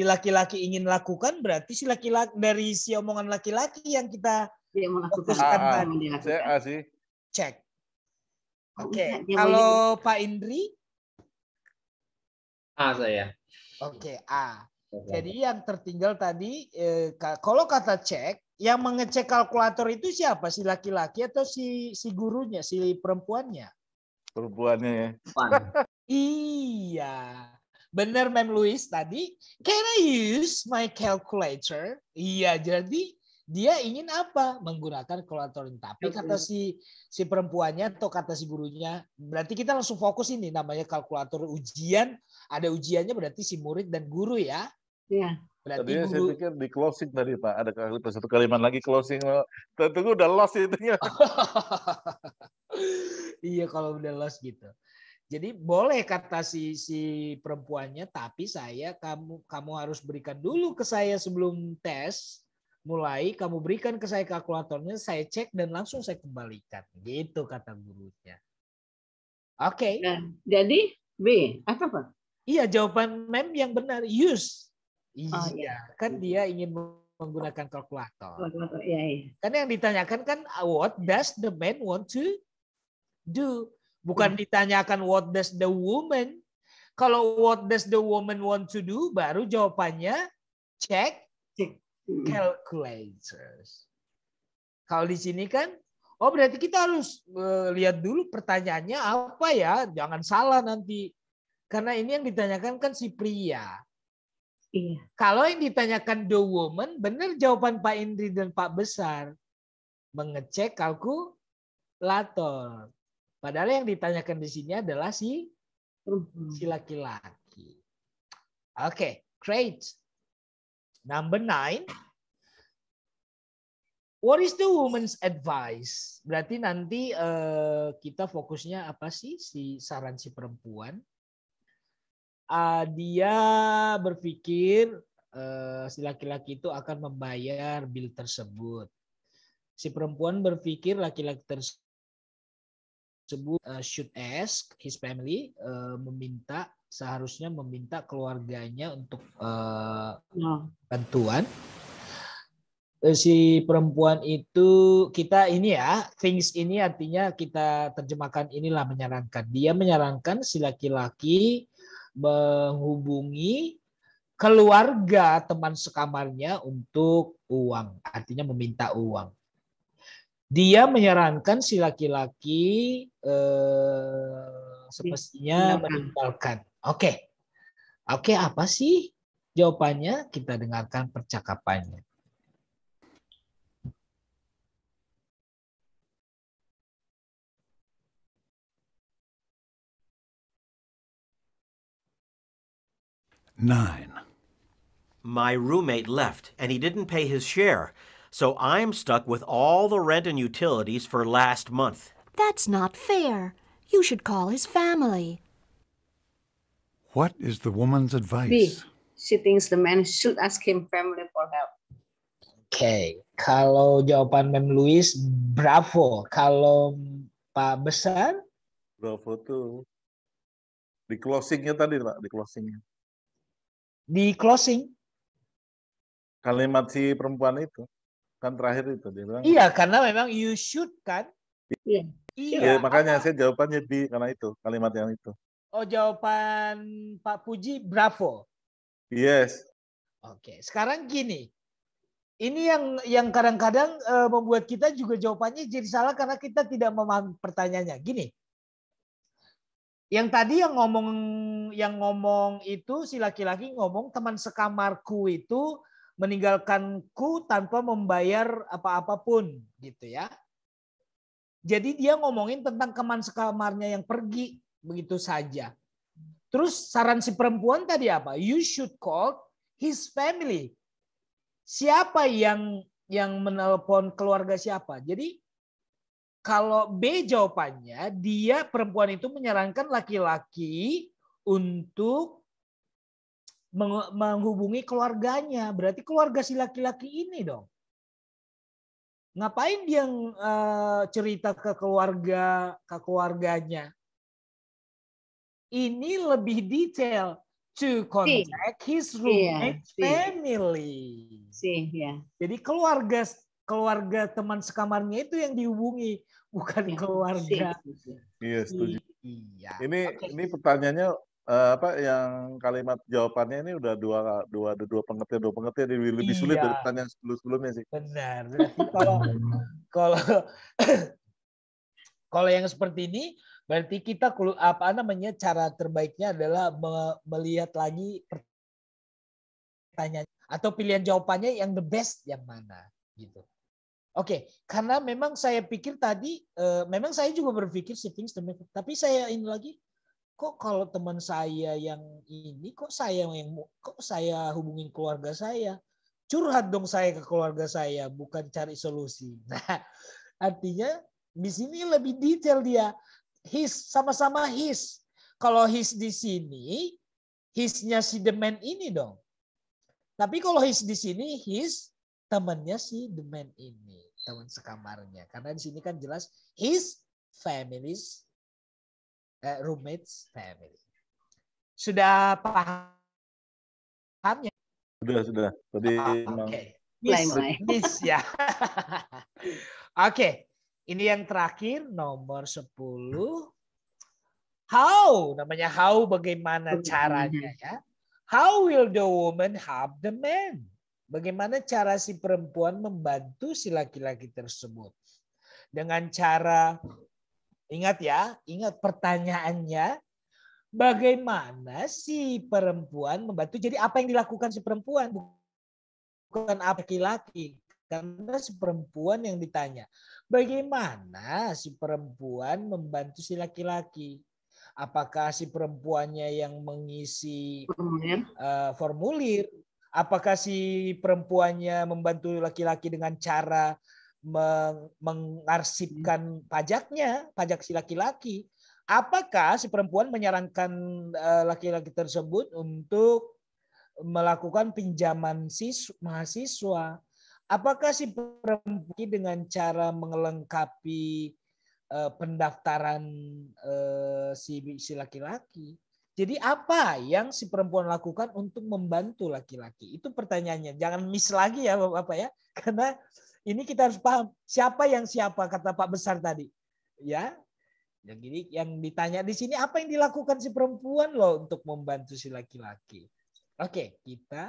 laki-laki ingin lakukan, berarti si laki-laki dari si omongan laki-laki yang kita melakukan. Cek. Oke. Kalau Pak Indri? A saya. Oke, A. Jadi yang tertinggal tadi, kalau kata cek, yang mengecek kalkulator itu siapa? Si laki-laki atau si gurunya, si perempuannya? Perempuannya ya. Iya. Benar Ma'am Louis tadi. Can I use my calculator? Iya, jadi dia ingin apa? Menggunakan kalkulator. Tapi kata si perempuannya atau kata si gurunya, berarti kita langsung fokus ini namanya kalkulator ujian. Ada ujiannya berarti si murid dan guru ya. Iya. Berarti tadinya guru... saya pikir di closing tadi Pak. Ada satu kalimat lagi closing. Tentu udah lost itunya. Iya kalau udah lost gitu. Jadi boleh kata si perempuannya, tapi kamu harus berikan dulu ke saya sebelum tes mulai, kamu berikan ke saya kalkulatornya, saya cek dan langsung saya kembalikan. Gitu kata gurunya. Oke. Okay. Nah, jadi B apa Pak? Iya jawaban mem yang benar use. Oh, iya kan dia ingin menggunakan kalkulator. Kalkulator iya. Karena yang ditanyakan kan what does the man want to do? Bukan ditanyakan what does the woman. Kalau what does the woman want to do, baru jawabannya check calculators. Kalau di sini kan, oh berarti kita harus lihat dulu pertanyaannya apa ya, jangan salah nanti. Karena ini yang ditanyakan kan si pria. Iya. Kalau yang ditanyakan the woman, benar jawaban Pak Indri dan Pak Besar. Mengecek kalkulator. Padahal yang ditanyakan di sini adalah si laki-laki. Oke, great. Number 9. What is the woman's advice? Berarti nanti kita fokusnya apa sih? Si saran si perempuan. Dia berpikir si laki-laki itu akan membayar bil tersebut. Si perempuan berpikir laki-laki tersebut should ask his family, seharusnya meminta keluarganya untuk bantuan. Si perempuan itu kita ini ya, things ini artinya kita terjemahkan inilah menyarankan. Dia menyarankan si laki-laki menghubungi keluarga teman sekamarnya untuk uang, artinya meminta uang. Dia menyarankan si laki-laki semestinya meninggalkan. Oke, apa sih jawabannya? Kita dengarkan percakapannya. Nine. My roommate left and he didn't pay his share. So I'm stuck with all the rent and utilities for last month. That's not fair. You should call his family. What is the woman's advice? B. She thinks the man should ask him family for help. Okay. Kalau jawaban Ma'am Louis, bravo. Kalau Pak Besar? Bravo tuh. Di closingnya tadi, Pak. Di closingnya. Di closing? Kalimat si perempuan itu. Kan terakhir itu dia bilang. Iya, karena memang you should kan. Iya. Iya, makanya saya jawabannya B karena itu, kalimat yang itu. Oh, jawaban Pak Puji bravo. Yes. Oke, sekarang gini. Ini yang kadang-kadang membuat kita juga jawabannya jadi salah karena kita tidak memahami pertanyaannya. Gini. Yang tadi yang ngomong itu si laki-laki ngomong teman sekamarku itu meninggalkanku tanpa membayar apa-apapun gitu ya. Jadi dia ngomongin tentang teman sekamarnya yang pergi begitu saja. Terus saran si perempuan tadi apa? You should call his family. Siapa yang menelpon keluarga siapa? Jadi kalau B jawabannya perempuan itu menyarankan laki-laki untuk menghubungi keluarganya. Berarti keluarga si laki-laki ini dong. Ngapain dia cerita ke keluarganya? Ini lebih detail. To contact his roommate family. Jadi keluarga teman sekamarnya itu yang dihubungi, bukan keluarga. Iya, setuju. Ini pertanyaannya apa yang kalimat jawabannya ini udah dua pengertian lebih sulit dari pertanyaan sebelumnya sih. Benar. Kalau yang seperti ini berarti kita cara terbaiknya adalah melihat lagi pertanyaan atau pilihan jawabannya yang the best yang mana gitu. Oke, karena memang saya pikir tadi memang saya juga berpikir savings, tapi saya ini lagi kok kalau teman saya yang ini kok saya hubungin keluarga saya, curhat dong saya ke keluarga saya, bukan cari solusi. Nah, artinya di sini lebih detail dia. His, sama-sama his. Kalau his di sini, his-nya si the man ini dong. Tapi kalau his di sini, his temannya si the man ini. Teman sekamarnya. Karena di sini kan jelas his family's roommate's family. Sudah pahamnya? Sudah. Tadi miss ya. Oke. Ini yang terakhir, nomor 10. How, namanya how, bagaimana caranya ya. How will the woman help the man? Bagaimana cara si perempuan membantu si laki-laki tersebut? Dengan cara, ingat pertanyaannya, bagaimana si perempuan membantu? Jadi apa yang dilakukan si perempuan? Bukan apa laki-laki. Karena si perempuan yang ditanya. Bagaimana si perempuan membantu si laki-laki? Apakah si perempuannya yang mengisi formulir? Apakah si perempuannya membantu laki-laki dengan cara mengarsipkan pajaknya, pajak si laki-laki? Apakah si perempuan menyarankan laki-laki tersebut untuk melakukan pinjaman mahasiswa? Apakah si perempuan dengan cara melengkapi pendaftaran si laki-laki? Jadi apa yang si perempuan lakukan untuk membantu laki-laki? Itu pertanyaannya. Jangan miss lagi ya Bapak ya. Karena ini kita harus paham siapa yang siapa, kata Pak Besar tadi. Ya. Jadi yang ditanya di sini apa yang dilakukan si perempuan loh untuk membantu si laki-laki. Oke, kita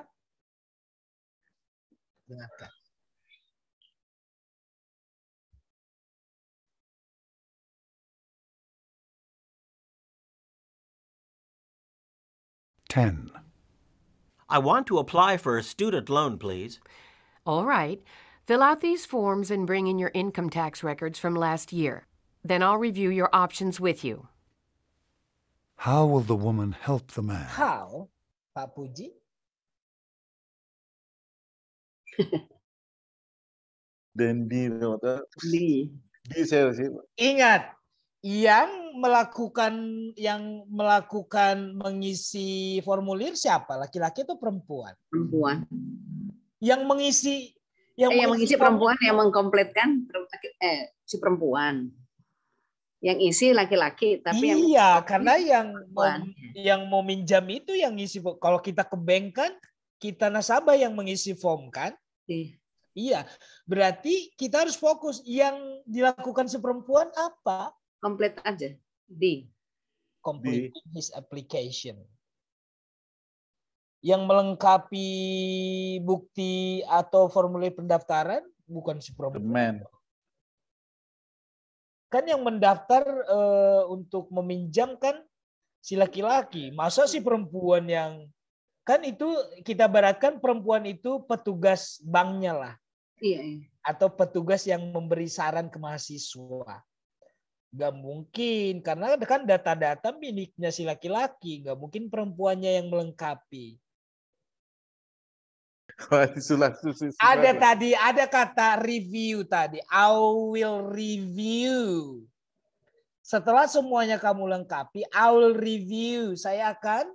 dengarkan. I want to apply for a student loan, please. All right. Fill out these forms and bring in your income tax records from last year. Then I'll review your options with you. How will the woman help the man? How, Pak Puji? Dendi, ingat. Yang melakukan mengisi formulir siapa? Laki-laki atau perempuan? Perempuan. Yang mengisi perempuan, yang mengkompletkan si perempuan. Yang isi laki-laki, tapi karena yang mau minjam itu yang ngisi. Kalau kita ke bank kan, kita nasabah yang mengisi form kan? Iya. Berarti kita harus fokus yang dilakukan si perempuan apa? Complete aja. D. Complete his application. Yang melengkapi bukti atau formulir pendaftaran bukan si perempuan. Kan yang mendaftar untuk meminjam kan si laki-laki. Masa si perempuan yang kan itu kita baratkan perempuan itu petugas banknya lah. Iya. Atau petugas yang memberi saran ke mahasiswa. Gak mungkin, karena kan data-data miliknya si laki-laki. Gak mungkin perempuannya yang melengkapi. Ada tadi, ada kata review tadi. I will review. Setelah semuanya kamu lengkapi, I will review. Saya akan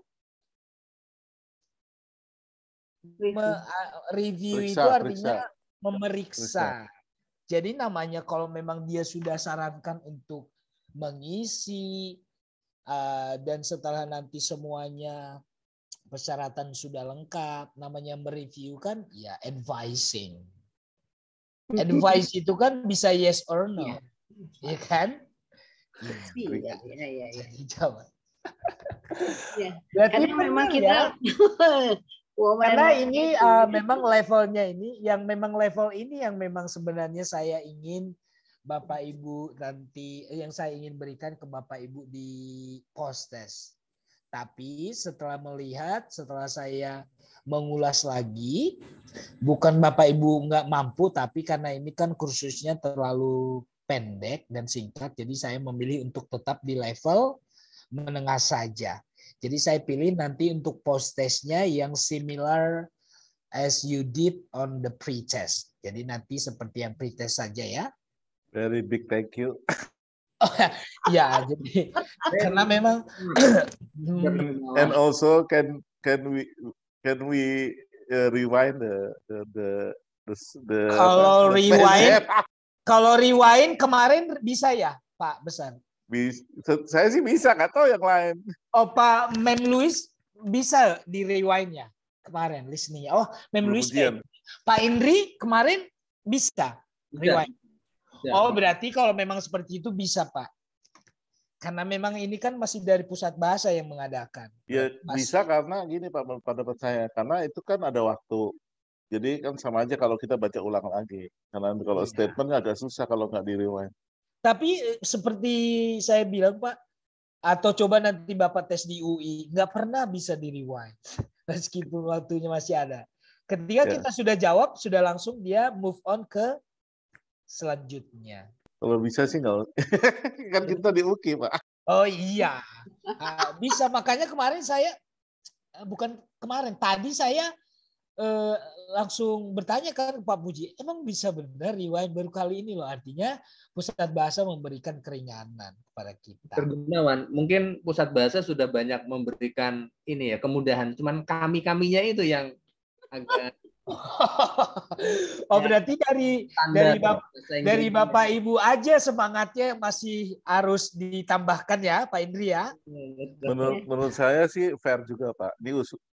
Review periksa, itu artinya memeriksa. Jadi namanya kalau memang dia sudah sarankan untuk mengisi dan setelah nanti semuanya persyaratan sudah lengkap, namanya mereview kan ya advising. Advice itu kan bisa yes or no. Iya kan? Iya, iya, iya. Berarti memang kita karena ini memang levelnya ini, yang memang level ini yang memang sebenarnya saya ingin Bapak Ibu nanti, yang saya ingin berikan ke Bapak Ibu di post-test. Tapi setelah melihat, setelah saya mengulas lagi, bukan Bapak Ibu nggak mampu, tapi karena ini kan kursusnya terlalu pendek dan singkat, jadi saya memilih untuk tetap di level menengah saja. Jadi saya pilih nanti untuk post-testnya yang similar as you did on the pre-test. Jadi nanti seperti yang pre-test saja ya. Very big thank you. Ya, jadi karena memang. And also can we rewind the kalau rewind kemarin bisa ya Pak Besar? Bisa. Saya sih bisa, nggak tahu yang lain. Oh, Pak Mem Luis bisa di rewind-nya kemarin listening. Oh, Mem Luis. Pak Indri kemarin bisa rewind. Ya. Oh, berarti kalau memang seperti itu bisa, Pak. Karena memang ini kan masih dari pusat bahasa yang mengadakan. Ya, bisa karena gini Pak, pada saya, karena itu kan ada waktu. Jadi kan sama aja kalau kita baca ulang lagi. Karena kalau statement agak susah kalau nggak di rewind. Tapi seperti saya bilang Pak, atau coba nanti Bapak tes di UI, nggak pernah bisa di rewind meskipun waktunya masih ada. Ketika kita sudah jawab, sudah langsung dia move on ke selanjutnya. Kalau bisa sih nggak, kan kita di UI Pak. Oh iya, bisa. Makanya kemarin saya, bukan kemarin, tadi saya langsung bertanya kan Pak Puji, emang bisa benar rewind? Baru kali ini loh, artinya pusat bahasa memberikan keringanan kepada kita. Tergunawan, mungkin pusat bahasa sudah banyak memberikan ini ya kemudahan, cuman kami-kaminya itu yang agak. Oh ya, berarti dari Bapak Ibu aja semangatnya masih harus ditambahkan ya Pak Indri ya. Menurut saya sih fair juga Pak.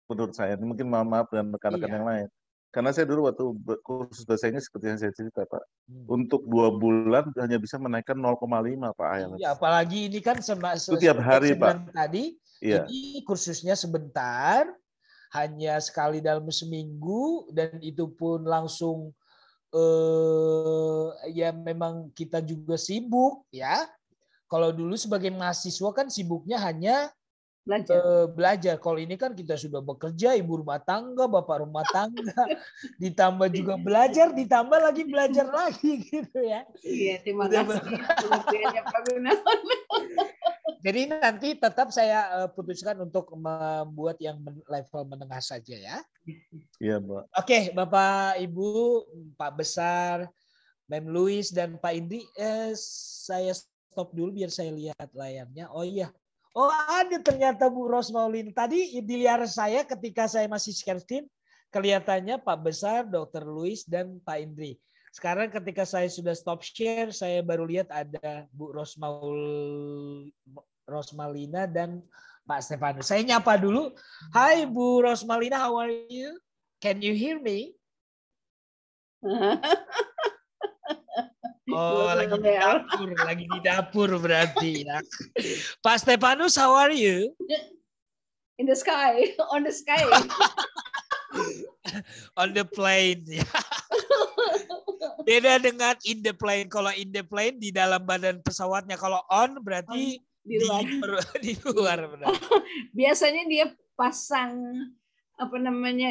Menurut saya, mungkin maaf dan rekan-rekan yang lain. Karena saya dulu waktu kursus bahasanya seperti yang saya cerita Pak. Untuk 2 bulan hanya bisa menaikkan 0,5 Pak IELTS. Ya, apalagi ini kan setiap hari Pak. Tadi ini kursusnya sebentar, hanya sekali dalam seminggu, dan itu pun langsung ya memang kita juga sibuk ya. Kalau dulu sebagai mahasiswa kan sibuknya hanya belajar. Kalau ini kan kita sudah bekerja, ibu rumah tangga, bapak rumah tangga, ditambah juga belajar, ditambah lagi belajar lagi gitu ya. Iya, terima kasih. Jadi nanti tetap saya putuskan untuk membuat yang level menengah saja ya. Iya, Mbak. Oke, Bapak, Ibu, Pak Besar, Mem Luis, dan Pak Indri, saya stop dulu biar saya lihat layarnya. Oh iya. Oh ada ternyata Bu Rosmaulin. Tadi di liar saya ketika saya masih scanning kelihatannya Pak Besar, Dr. Luis, dan Pak Indri. Sekarang ketika saya sudah stop share, saya baru lihat ada Bu Rosmalina dan Pak Stefanus. Saya nyapa dulu. Hai Bu Rosmalina, how are you? Can you hear me? Oh, lagi di dapur berarti ya. Pak Stefanus, how are you? In the sky, on the sky. On the plane. Beda dengan in the plane. Kalau in the plane di dalam badan pesawatnya, kalau on berarti di luar berarti. Biasanya dia pasang apa namanya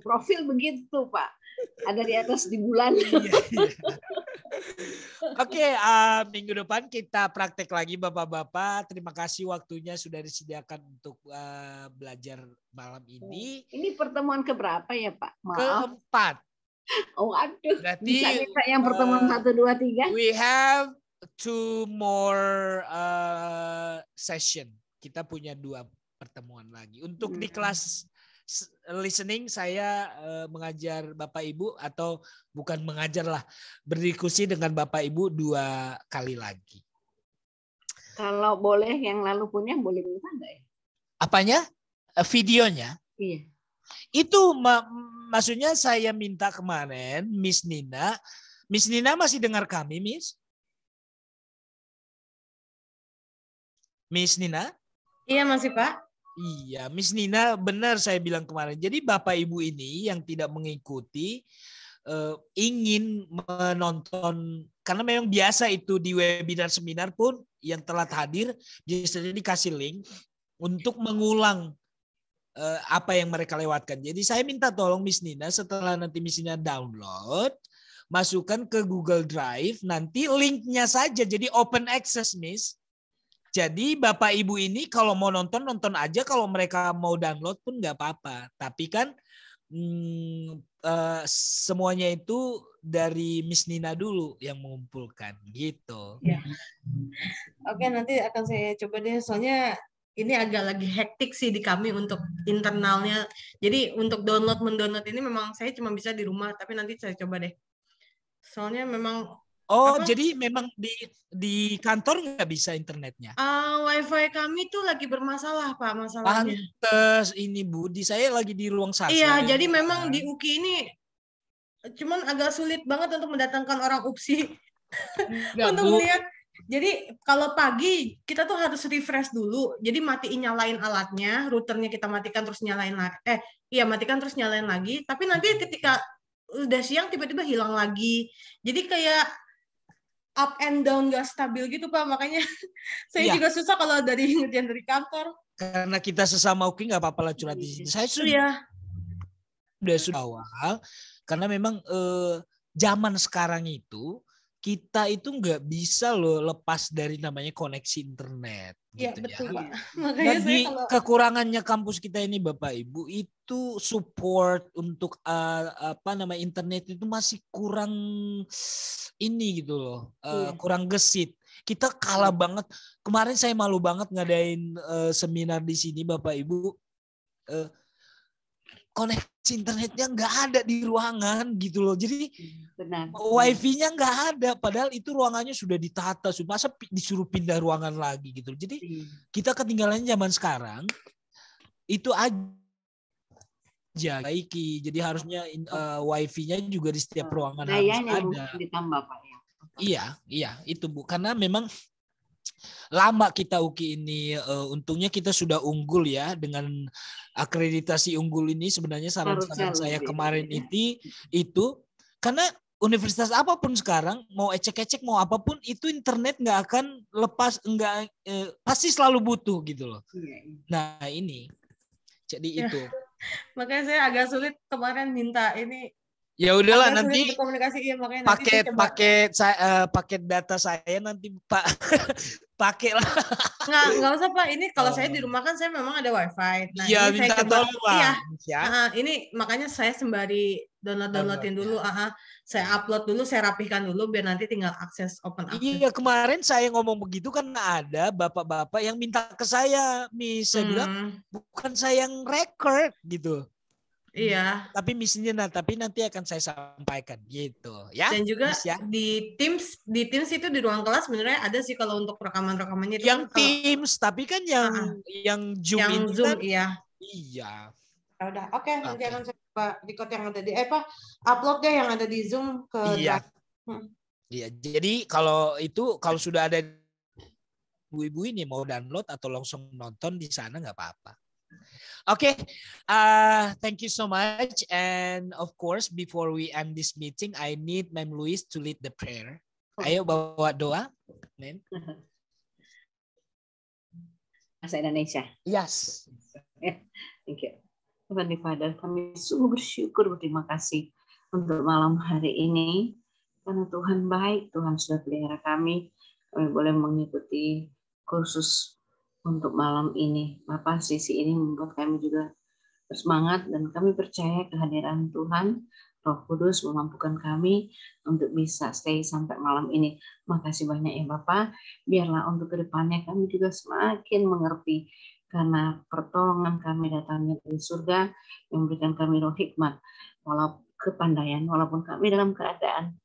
profil begitu, Pak. Ada di atas di bulan. Oke, minggu depan kita praktek lagi Bapak-Bapak. Terima kasih waktunya sudah disediakan untuk belajar malam ini. Ini pertemuan keberapa ya Pak? Maaf. Keempat. Oh aduh, bisa yang pertemuan 1, 2, 3. We have 2 more session. Kita punya 2 pertemuan lagi. Untuk di kelas listening saya mengajar Bapak Ibu, atau bukan mengajar lah, berdiskusi dengan Bapak Ibu 2 kali lagi. Kalau boleh yang lalu punya boleh minta enggak ya? Apanya? Videonya? Iya. Itu maksudnya saya minta kemarin Miss Nina. Miss Nina masih dengar kami, Miss? Miss Nina? Iya, masih, Pak. Iya, Miss Nina, benar saya bilang kemarin. Jadi Bapak Ibu ini yang tidak mengikuti ingin menonton, karena memang biasa itu di webinar seminar pun yang telat hadir biasanya dikasih link untuk mengulang apa yang mereka lewatkan. Jadi saya minta tolong Miss Nina, setelah nanti Miss Nina download, masukkan ke Google Drive, nanti linknya saja jadi open access, Miss. Jadi Bapak Ibu ini kalau mau nonton, nonton aja. Kalau mereka mau download pun nggak apa-apa. Tapi kan semuanya itu dari Miss Nina dulu yang mengumpulkan. Gitu. Ya. Oke, nanti akan saya coba deh. Soalnya ini agak lagi hektik sih di kami untuk internalnya. Jadi untuk download-mendownload ini memang saya cuma bisa di rumah. Tapi nanti saya coba deh. Soalnya memang... Oh, apa? Jadi memang di kantor nggak bisa internetnya? Wi-Fi kami tuh lagi bermasalah, Pak, masalahnya. Pantes ini, Bu. Di saya lagi di ruang sastra. Iya, ya. Jadi memang di UKI ini cuman agak sulit banget untuk mendatangkan orang UPSI. Enggak, untuk melihat. Jadi kalau pagi kita tuh harus refresh dulu. Jadi matiin, nyalain alatnya, routernya kita matikan terus nyalain lagi. Matikan terus nyalain lagi. Tapi nanti ketika udah siang tiba-tiba hilang lagi. Jadi kayak up and down, gak stabil gitu, Pak. Makanya saya juga susah kalau dari ngerjain dari kantor. Karena kita sesama UKI nggak apa-apa lah curhat di sini. Saya sudah awal. Karena memang zaman sekarang itu kita itu nggak bisa loh lepas dari namanya koneksi internet. Iya, gitu betul, ya. Pak. Makanya dan saya kalau... kekurangannya kampus kita ini, Bapak Ibu, itu support untuk internet itu masih kurang ini gitu loh, kurang gesit. Kita kalah banget. Kemarin saya malu banget ngadain seminar di sini, Bapak Ibu. Koneksi internetnya nggak ada di ruangan gitu loh. Jadi wifi-nya nggak ada. Padahal itu ruangannya sudah ditata. Masa disuruh pindah ruangan lagi gitu. Jadi kita ketinggalan zaman sekarang. Itu aja. Jadi harusnya wifi-nya juga di setiap ruangan harus ada. Ditambah, Pak, ya. Iya itu, Bu. Karena memang lama kita UKI ini, untungnya kita sudah unggul ya dengan akreditasi unggul ini. Sebenarnya saran-saran saya kemarin itu karena universitas apapun sekarang mau ecek-ecek mau apapun itu internet nggak akan lepas, pasti selalu butuh gitu loh. Nah ini jadi itu. Makanya saya agak sulit kemarin minta ini. Ya udahlah, nanti paket data saya nanti Pak pakai lah. Nggak usah, Pak. Ini kalau saya di rumah kan saya memang ada wifi. Nah, ya, ini minta tolong, ini makanya saya sembari downloadin dulu. Saya upload dulu, saya rapihkan dulu biar nanti tinggal akses open access. Iya, kemarin saya ngomong begitu kan ada bapak-bapak yang minta ke saya, Miss. Saya bilang bukan saya yang record gitu. Iya. Tapi misinya nanti akan saya sampaikan gitu ya. Dan juga di Teams itu di ruang kelas sebenarnya ada sih kalau untuk rekaman-rekamannya. Yang kan Teams, tapi kan yang Zoom Iya. Udah, oke. Nanti akan saya record yang ada di upload deh yang ada di Zoom ke. Iya. Iya. Jadi kalau sudah ada ibu-ibu ini mau download atau langsung nonton di sana nggak apa-apa. Okay, thank you so much. And of course, before we end this meeting, I need Ma'am Louise to lead the prayer. Ayo bawa doa, Ma'am. Bahasa Indonesia. Yes. Thank you. Tuhan di Father, kami sungguh bersyukur, berterima kasih untuk malam hari ini. Karena Tuhan baik, Tuhan sudah pelihara kami. Kami boleh mengikuti kursus untuk malam ini. Bapak, sisi ini membuat kami juga bersemangat dan kami percaya kehadiran Tuhan, Roh Kudus memampukan kami untuk bisa stay sampai malam ini. Makasih banyak ya Bapak. Biarlah untuk kedepannya kami juga semakin mengerti karena pertolongan kami datangnya dari surga yang memberikan kami roh hikmat, walaupun kepandaian, walaupun kami dalam keadaan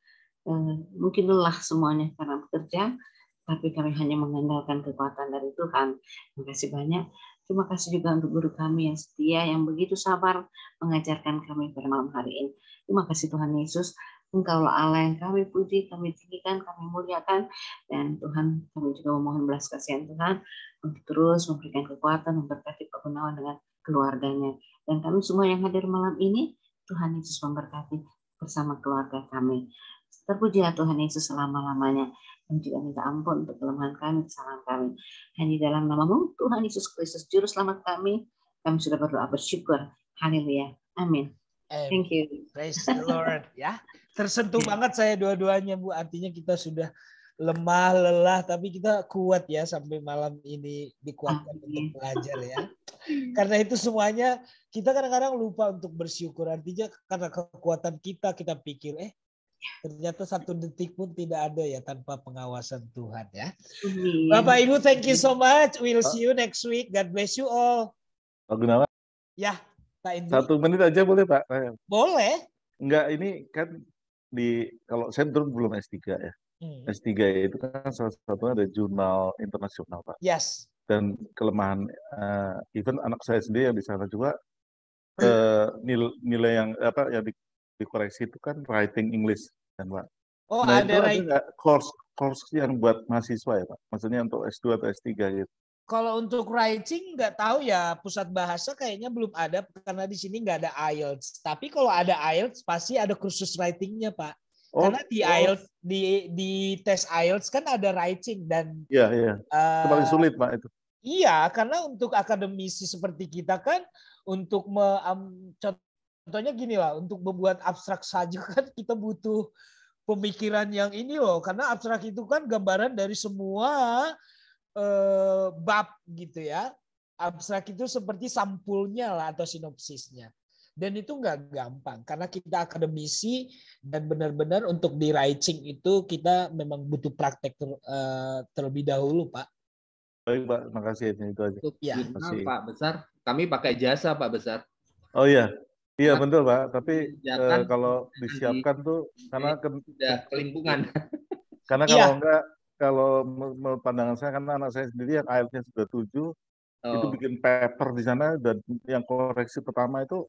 mungkin lelah semuanya karena bekerja, tapi kami hanya mengandalkan kekuatan dari Tuhan. Terima kasih banyak. Terima kasih juga untuk guru kami yang setia, yang begitu sabar mengajarkan kami pada malam hari ini. Terima kasih Tuhan Yesus. Engkaulah Allah yang kami puji, kami tinggikan, kami muliakan. Dan Tuhan, kami juga memohon belas kasihan Tuhan untuk terus memberikan kekuatan, memberkati Pak Gunawan dengan keluarganya. Dan kami semua yang hadir malam ini, Tuhan Yesus memberkati bersama keluarga kami. Terpujilah Tuhan Yesus selama-lamanya. Dan juga minta ampun untuk kelemahan kami, kesalahan kami. Hanya dalam namamu, Tuhan Yesus Kristus, Juru Selamat kami, kami sudah berdoa bersyukur. Haleluya. Amin. Thank you. Praise the Lord. Ya, tersentuh banget saya dua-duanya, Bu. Artinya kita sudah lemah, lelah, tapi kita kuat ya sampai malam ini, dikuatkan untuk belajar ya. Karena itu semuanya, kita kadang-kadang lupa untuk bersyukur. Artinya karena kekuatan kita, kita pikir, ternyata satu detik pun tidak ada ya tanpa pengawasan Tuhan ya. Bapak Ibu, thank you so much. We'll see you next week. God bless you all. Pak Gunawan. Ya, Pak Indi. 1 menit aja boleh, Pak? Boleh. Enggak, ini kan kalau saya belum S3 ya. S3 itu kan salah satunya ada jurnal internasional, Pak. Yes. Dan kelemahan even anak saya sendiri yang di sana juga nilai yang yang dikoreksi itu kan writing English kan, Pak. Oh, nah, ada course yang buat mahasiswa ya, Pak. Maksudnya untuk S2 atau S3 gitu. Kalau untuk writing nggak tahu ya, pusat bahasa kayaknya belum ada karena di sini nggak ada IELTS. Tapi kalau ada IELTS pasti ada kursus writingnya, Pak. Oh, karena di IELTS di tes IELTS kan ada writing dan iya. Itu paling sulit, Pak, itu. Iya, karena untuk akademisi seperti kita kan untuk contohnya gini lah, untuk membuat abstrak saja kan kita butuh pemikiran yang ini loh, karena abstrak itu kan gambaran dari semua bab gitu ya. Abstrak itu seperti sampulnya lah atau sinopsisnya. Dan itu nggak gampang, karena kita akademisi dan benar-benar untuk di writing itu kita memang butuh praktek terlebih dahulu, Pak. Baik, Pak. Makasih. Itu aja. Ya. Pak Besar, kami pakai jasa, Pak Besar. Oh iya. Iya betul, Pak, tapi kalau disiapkan tuh karena sudah kelimpungan. Karena kalau enggak, kalau pandangan saya, karena anak saya sendiri yang IELTS-nya sudah 7, itu bikin paper di sana dan yang koreksi pertama itu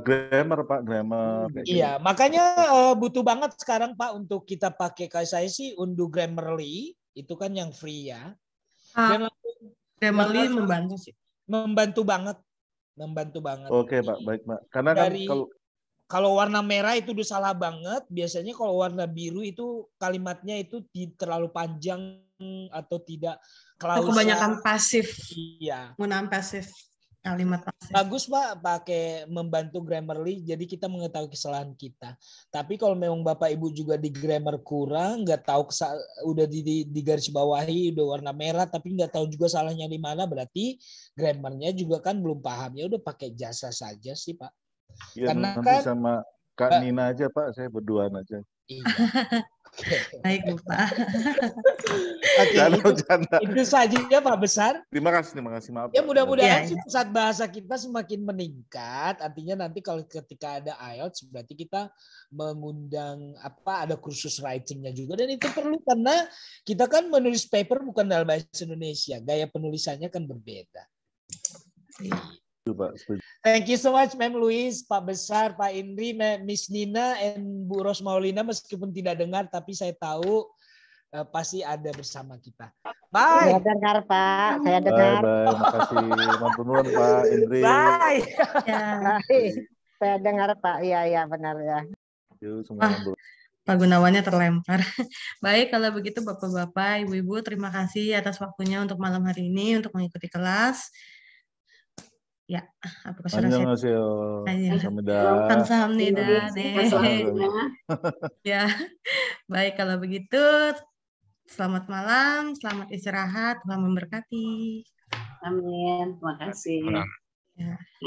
grammar, Pak, grammar. Iya, makanya butuh banget sekarang, Pak, untuk kita pakai, kayak saya sih unduh Grammarly, itu kan yang free ya. Dan Grammarly membantu sih. Membantu banget. Oke, Pak, baik, Pak. Karena dari, kan kalau warna merah itu udah salah banget. Biasanya kalau warna biru itu kalimatnya itu terlalu panjang atau tidak klausa. Kebanyakan pasif. Iya. Menggunakan pasif. Kalimat pasif. Bagus, Pak, pakai membantu Grammarly. Jadi kita mengetahui kesalahan kita. Tapi kalau memang Bapak Ibu juga di grammar kurang, nggak tahu udah di garis bawahi udah warna merah, tapi nggak tahu juga salahnya di mana, berarti grammarnya juga kan belum paham. Ya udah pakai jasa saja sih, Pak. Ya, karena kan sama Kak Nina aja, Pak, saya berduaan aja. Iya. Baik, Pak. Itu saja ya, Pak Besar. Terima kasih, maaf. Ya, mudah-mudahan pusat bahasa kita semakin meningkat. Artinya nanti kalau ketika ada IELTS berarti kita mengundang ada kursus writingnya juga, dan itu perlu karena kita kan menulis paper bukan dalam bahasa Indonesia. Gaya penulisannya kan berbeda. Thank you so much, Ma'am Louise, Pak Besar, Pak Indri, Miss Nina, and Bu Ros Maulina. Meskipun tidak dengar, tapi saya tahu pasti ada bersama kita. Bye. Saya dengar, Pak. Saya dengar. Bye. Makasih, Mampun, Pak Indri. Bye. Bye. Saya dengar, Pak. Iya, benar ya. Pak Gunawannya terlempar. Baik, kalau begitu Bapak-Bapak, Ibu-Ibu, terima kasih atas waktunya untuk malam hari ini untuk mengikuti kelas. Ya, apa kesulitan? Ya, baik kalau begitu. Selamat malam, selamat istirahat, Tuhan memberkati. Amin, terima kasih.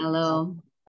Halo.